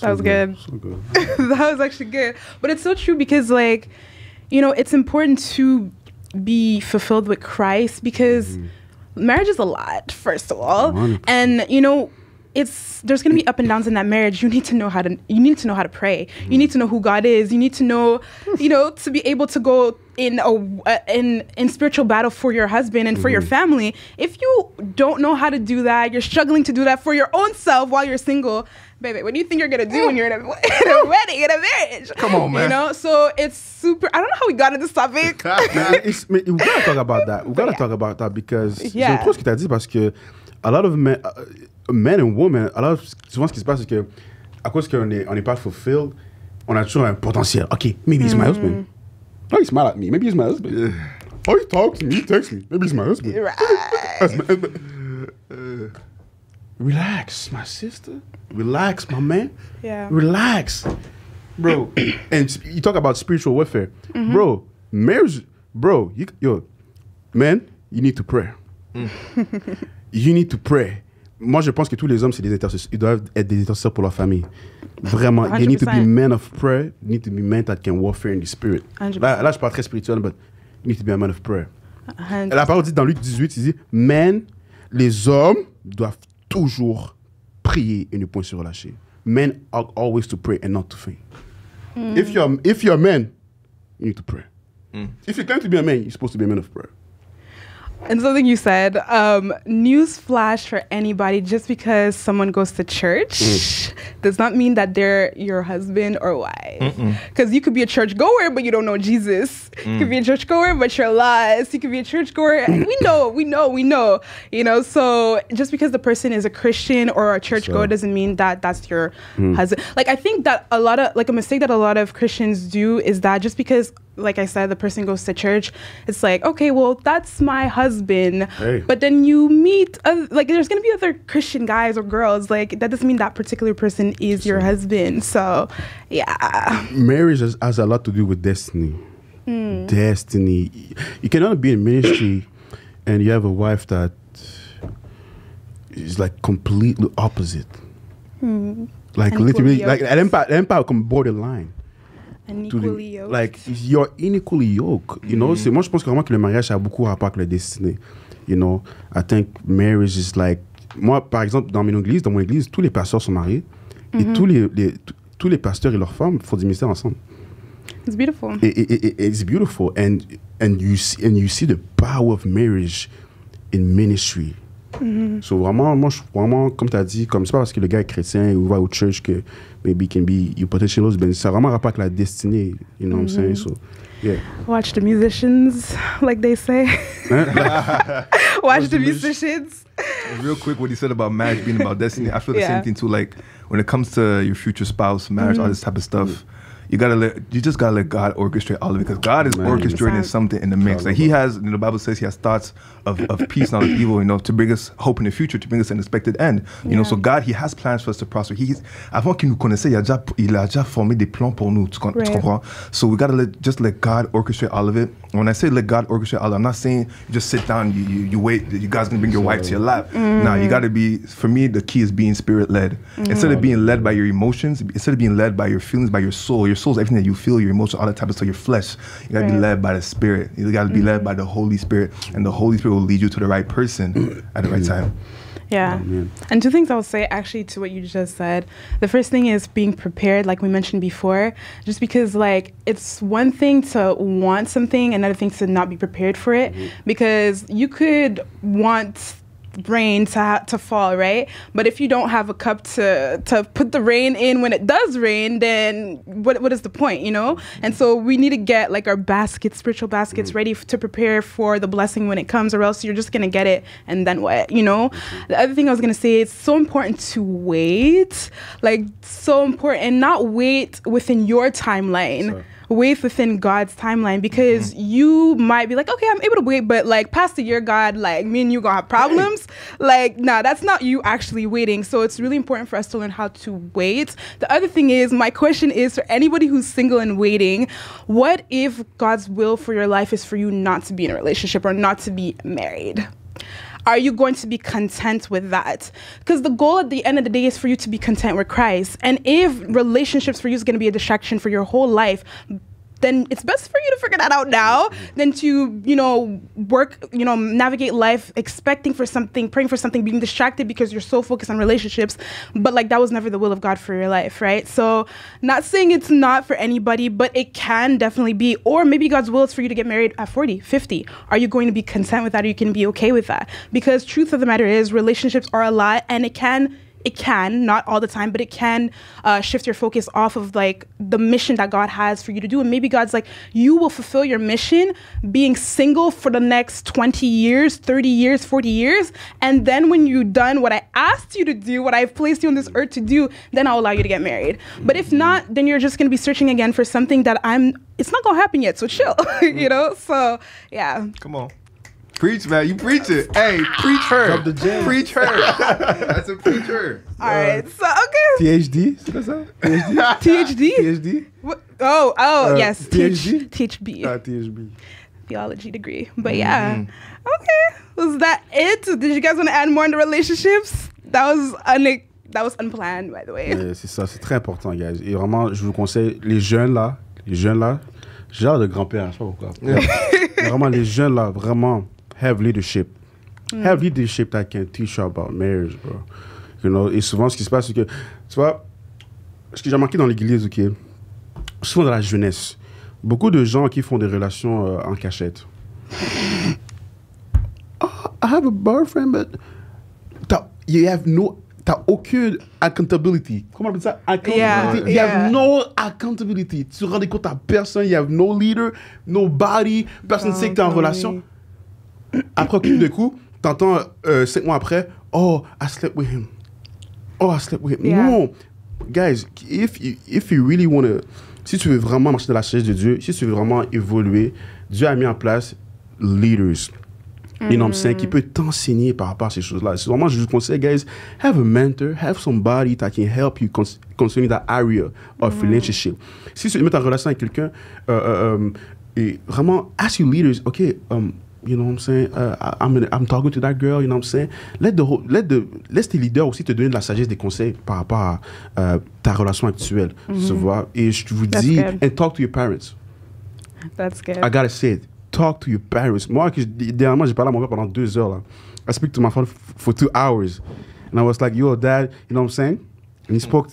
that was good. So good. That was actually good. But it's so true, because, like, you know, it's important to be fulfilled with Christ, because marriage is a lot, first of all. 100%. And, you know, there's going to be up and downs in that marriage. You need to know how to pray. You need to know who God is. You need to know, to be able to go in spiritual battle for your husband and for your family. If you don't know how to do that, you're struggling to do that for your own self while you're single, baby, what do you think you're going to do when you're in a wedding, in a marriage? Come on, man. So it's super, I don't know how we got into this topic. We got to talk about that. We got to talk about that because je trouve ce que tu as dit parce que a lot of men and women, alors souvent ce qui se passe c'est que à cause qu'on n'est pas fulfilled, on a toujours un potentiel. OK, maybe he's my husband. Oh, he smiled at me. Maybe he's my husband. Oh, he talks to me, he texts me. Maybe he's my husband. Right. Relax, my sister. Relax, my man. Yeah. Relax. Bro, and you talk about spiritual warfare. Bro, marriage, bro, man, you need to pray. You need to pray. Moi, je pense que tous les hommes, c'est des intercesseurs. Ils doivent être des intercesseurs pour leur famille. Vraiment, 100%. They need to be men of prayer. They need to be men that can warfare in the spirit. Là, je parle très spirituel, but you need to be a man of prayer. 100%. La parole dit dans Luke 18, il dit, men, les hommes doivent toujours prier et ne point se relâcher. Men are always to pray and not to faint. If you're a man, you need to pray. If you claim to be a man, you're supposed to be a man of prayer. And something you said, news flash for anybody, just because someone goes to church does not mean that they're your husband or wife. Because you could be a churchgoer, but you don't know Jesus. You could be a churchgoer, but you're lost. You could be a churchgoer. And we know. So just because the person is a Christian or a churchgoer doesn't mean that that's your husband. Like, I think that a mistake that a lot of Christians do is that just because, like I said, the person goes to church, it's like, okay, well, that's my husband. Hey. But then you meet, there's going to be other Christian guys or girls. Like, that doesn't mean that particular person is your husband. So, yeah. Marriage has a lot to do with destiny. Destiny. You cannot be in ministry and you have a wife that is, like, completely opposite. Like, and literally, like, elle aime pas comme borderline. Unequally yoked. Like, you're unequally yoked, C'est, moi, je pense vraiment que le mariage a beaucoup rapport avec la destinée. I think marriage is like... Moi, par exemple, dans mon église, tous les pasteurs sont mariés. Et tous les pasteurs et leurs femmes font du ministère ensemble. It's beautiful. It's beautiful. And you see the power of marriage in ministry. So vraiment, moi, je suis vraiment, comme tu as dit, comme c'est pas parce que le gars est chrétien ou va au church que maybe he can be your potential husband. Ça a vraiment rapport avec la destinée, you know what I'm saying? So, yeah. Watch the musicians, like they say. Watch the musicians. Real quick, what you said about marriage being about destiny, I feel the same thing too. Like, when it comes to your future spouse, marriage, all this type of stuff, you just gotta let God orchestrate all of it, because God is orchestrating something in the mix. Like, He has, the Bible says He has thoughts of peace, not of evil, to bring us hope in the future, to bring us an expected end. So God, He has plans for us to prosper. He's, avant qu'il nous connaissait, il a déjà formé des plans pour nous. Tu comprends? So we gotta let God orchestrate all of it. When I say let God orchestrate all of it, I'm not saying just sit down, you wait, you guys gonna bring your wife to your lap. Now you gotta be, for me, the key is being spirit led. Instead of being led by your emotions, instead of being led by your feelings, by your soul. Your soul's everything that you feel, your emotions, all that type of stuff, your flesh. You gotta be led by the Spirit. You gotta be led by the Holy Spirit, and the Holy Spirit will lead you to the right person at the right time. Yeah. And two things I'll say actually to what you just said. The first thing is being prepared, like we mentioned before, just because, like, it's one thing to want something, another thing to not be prepared for it, because you could want rain to fall, right? But if you don't have a cup to put the rain in when it does rain, then what is the point, And so we need to get, like, our baskets, spiritual baskets, ready to prepare for the blessing when it comes, or else you're just gonna get it and then what, The other thing I was gonna say, it's so important to wait, like, so important, and not wait within your timeline. Sorry. Wait within God's timeline, because you might be like, okay, I'm able to wait, but, like, past the year, God, like, me and you gonna have problems. Like, nah, that's not you actually waiting. So it's really important for us to learn how to wait. The other thing is, my question is for anybody who's single and waiting, what if God's will for your life is for you not to be in a relationship or not to be married? Are you going to be content with that? Because the goal at the end of the day is for you to be content with Christ. And if relationships for you is going to be a distraction for your whole life, then it's best for you to figure that out now than to, you know, work, you know, navigate life expecting for something, praying for something, being distracted because you're so focused on relationships. But like, that was never the will of God for your life, right? So not saying it's not for anybody, but it can definitely be. Or maybe God's will is for you to get married at 40, 50. Are you going to be content with that? Or you can be okay with that? Because truth of the matter is, relationships are a lot, and it can, not all the time, but it can shift your focus off of like the mission that God has for you to do. And maybe God's like, you will fulfill your mission being single for the next 20 years, 30 years, 40 years. And then when you've done what I asked you to do, what I've placed you on this earth to do, then I'll allow you to get married. But if not, then you're just going to be searching again for something that it's not going to happen yet. So chill, you know? So yeah. Come on. Preach, man. You preach it. Hey, preach her. Preach her. That's a preacher. All right. So, okay. THD? That's that? THD? THD? What? Oh, yes. THD? THB. THB. Theology degree. But yeah. Okay. Was that it? Did you guys want to add more into relationships? That was unplanned, by the way. Yeah, c'est ça. C'est très important, guys. Et vraiment, je vous conseille, les jeunes là, j'ai l'air de grand-père, je sais pas pourquoi. Vraiment, les jeunes là, vraiment. Have leadership. Have leadership that can teach you about marriage, bro. You know, et souvent, ce qui se passe, c'est que, tu vois, ce que j'ai remarqué dans l'église, ok, souvent dans la jeunesse, beaucoup de gens qui font des relations en cachette. Oh, I have a boyfriend, but t'as aucune accountability. Comment on appelle ça? Accountability. You have no accountability. Tu te rends compte à personne, you have no leader, nobody, personne ne sait que t'es en relation. Après coup de coup, t'entends 5 mois après, oh, I slept with him. Oh, I slept with him. Yeah. Non, guys, if you really want to, si tu veux vraiment marcher dans la sagesse de Dieu, si tu veux vraiment évoluer, Dieu a mis en place leaders, un homme saint qui peut t'enseigner par rapport à ces choses-là. Vraiment, je vous conseille, guys, have a mentor, have somebody that can help you concerning that area of relationship. Si tu te mets en relation avec quelqu'un, et vraiment, ask your leaders, okay, you know what I'm saying? I'm talking to that girl. You know what I'm saying? Laisse tes leaders aussi te donner de la sagesse, des conseils par rapport à ta relation actuelle. Tu vois? Et je vous dis, and talk to your parents. That's good. I gotta say it. Talk to your parents. Moi, dernièrement, j'ai parlé à mon père pendant 2 heures. Là. I speak to my father for 2 hours, and I was like, "Yo, Dad, you know what I'm saying?" And he spoke.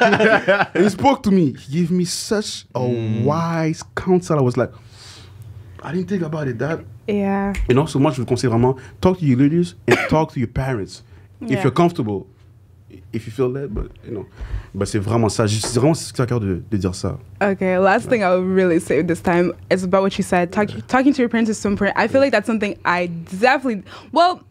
And he spoke to me. He gave me such a wise counsel. I was like, I didn't think about it, Dad. Yeah. Et non, so moi, je vous conseille vraiment, talk to your leaders and talk to your parents. Yeah. If you're comfortable, if you feel that, but, you know. But c'est vraiment ça. C'est vraiment ce que j'ai à cœur de dire ça. Okay, last thing I would really say this time is about what you said. Talking to your parents is so important. I feel like that's something I definitely, well,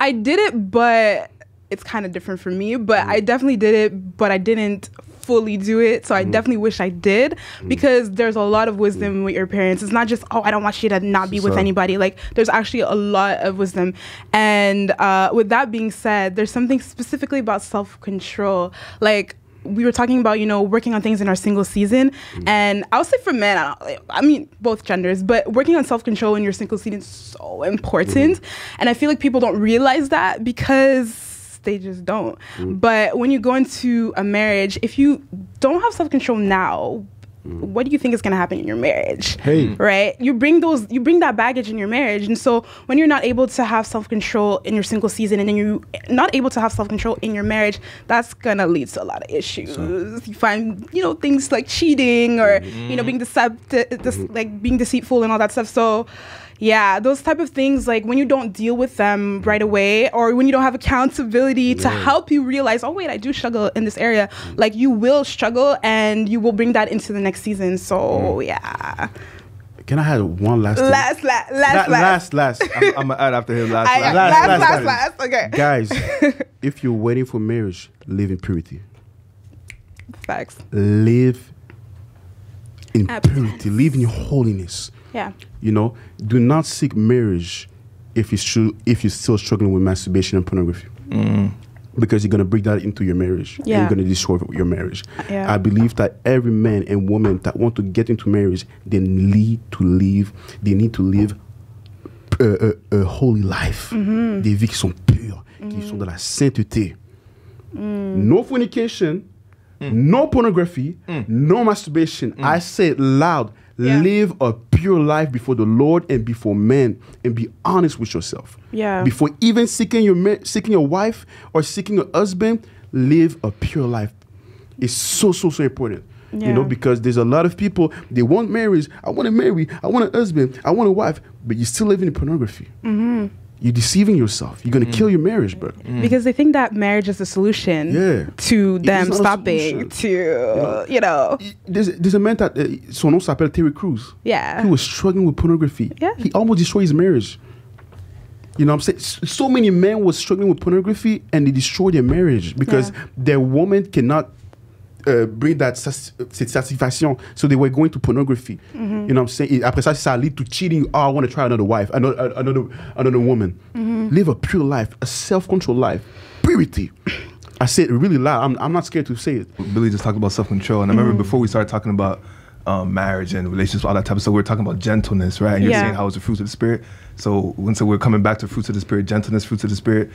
I did it, but it's kind of different for me. But I definitely did it, but I didn't fully do it, so I definitely wish I did, because there's a lot of wisdom with your parents. It's not just, oh, I don't want you to not be with anybody. Like, there's actually a lot of wisdom. And with that being said, there's something specifically about self-control. Like, we were talking about, you know, working on things in our single season, and I would say for men, I mean both genders, but working on self-control in your single season is so important, and I feel like people don't realize that because they just don't. But when you go into a marriage, if you don't have self-control now, what do you think is going to happen in your marriage? Right? You bring that baggage in your marriage. And so when you're not able to have self-control in your single season, and then you're not able to have self-control in your marriage, that's going to lead to a lot of issues. You find, you know, things like cheating or, you know, being deceitful and all that stuff. So yeah, those type of things, like when you don't deal with them right away, or when you don't have accountability to help you realize, oh wait, I do struggle in this area, like you will struggle and you will bring that into the next season. So yeah. Can I have one last? I'm gonna add after him. Last. Okay. Guys, if you're waiting for marriage, live in purity. Facts. Live in purity. Live in your holiness. Yeah. You know, do not seek marriage if you're still struggling with masturbation and pornography, because you're gonna bring that into your marriage. Yeah. And you're gonna destroy your marriage. Yeah. I believe that every man and woman that want to get into marriage, they need to live a holy life. Des vies qui sont pures, qui sont dans la sainteté. No fornication, no pornography, no masturbation. I say it loud. Yeah. Live a pure life before the Lord and before men, and be honest with yourself. Yeah. Before even seeking your wife or seeking a husband, live a pure life. It's so, so, so important. Yeah. You know, because there's a lot of people, they want marriage. I want to marry. I want a husband. I want a wife. But you're still living in pornography. Mm-hmm. You're deceiving yourself. You're going to kill your marriage, bro. Because they think that marriage is the solution to them stopping, to, you know. There's a man that, son nom s'appelle Terry Crews. Yeah. He was struggling with pornography. Yeah. He almost destroyed his marriage. You know what I'm saying? So many men were struggling with pornography and they destroyed their marriage because their woman cannot bring that satisfaction. So they were going to pornography. You know what I'm saying? Après ça, ça lead to cheating. Oh, I want to try another wife, another woman. Live a pure life, a self-control life. Purity. I say it really loud. I'm not scared to say it. Billy just talked about self-control. And I remember before we started talking about marriage and relationships, all that type of stuff, we were talking about gentleness, right? And you're saying how it's the fruits of the Spirit. So once we're coming back to fruits of the Spirit, gentleness, fruits of the Spirit,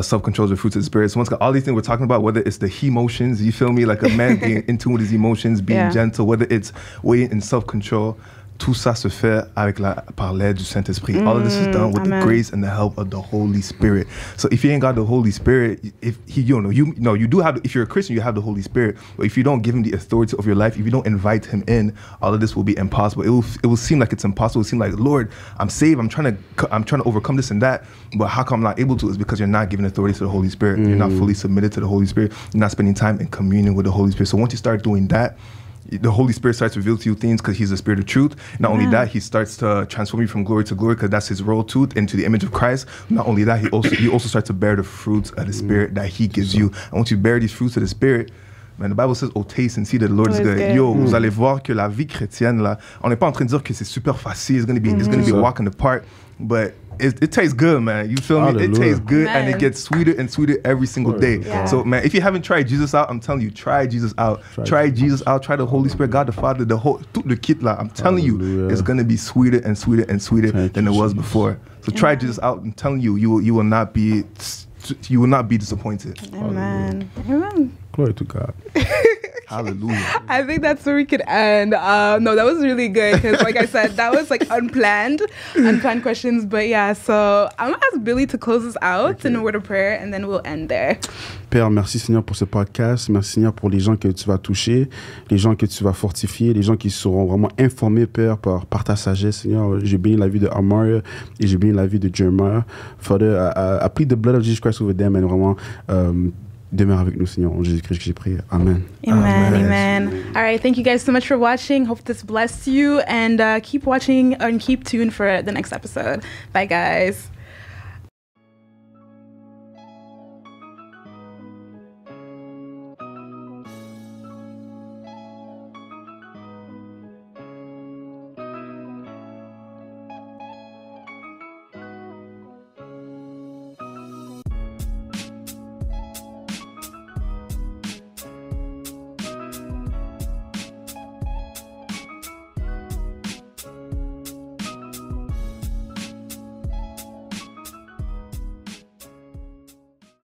self-control is the fruits of the Spirit. So once all these things we're talking about, whether it's the emotions, you feel me, like a man being in tune with his emotions, being gentle, whether it's waiting in self-control, tout ça se fait avec la parole du Saint-Esprit. All of this is done with the grace and the help of the Holy Spirit. So if you ain't got the Holy Spirit, if he, you know, you know, you do have, if you're a Christian, you have the Holy Spirit, but if you don't give him the authority of your life, if you don't invite him in, all of this will be impossible. It will seem like it's impossible. It will seem like, Lord, I'm saved. I'm trying to overcome this and that, but how come I'm not able to? It's because you're not giving authority to the Holy Spirit. You're not fully submitted to the Holy Spirit. You're not spending time in communion with the Holy Spirit. So once you start doing that, the Holy Spirit starts to reveal to you things because he's the Spirit of truth. Not only that, he starts to transform you from glory to glory because that's his role too, into the image of Christ. Not only that, he also starts to bear the fruits of the Spirit that he gives you. And once you bear these fruits of the Spirit, man, the Bible says, oh, taste and see that the Lord is good. Yo, vous allez voir que la vie chrétienne, là, on n'est pas en train de dire que c'est super facile, it's gonna be a walk in the park, but it tastes good, man. You feel me? It tastes good, man. And it gets sweeter and sweeter every single day. Yeah. So, man, if you haven't tried Jesus out, I'm telling you, try Jesus out. Try Jesus out. Try the Holy Spirit, God the Father, the whole, tout le kit, là. I'm telling you, it's going to be sweeter and sweeter and sweeter than it was before. So try Jesus out. I'm telling you, you will not be disappointed. Amen. Amen. Glory to God. Hallelujah. I think that's where we could end. No, that was really good because, like I said, that was like unplanned questions. But yeah, so I'm going to ask Billy to close us out in a word of prayer and then we'll end there. Père, merci Seigneur pour ce podcast. Merci Seigneur pour les gens que tu vas toucher, les gens que tu vas fortifier, les gens qui seront vraiment informés, Père, par ta sagesse. Seigneur, j'ai béni la vie de Amaria et j'ai béni la vie de Jeremiah. Father, I plead the blood of Jesus Christ over them and vraiment... demeure avec nous, Seigneur, en Jésus-Christ que j'ai prié. Amen. Amen. Amen. All right, thank you guys so much for watching. Hope this blessed you and keep watching and keep tuned for the next episode. Bye, guys.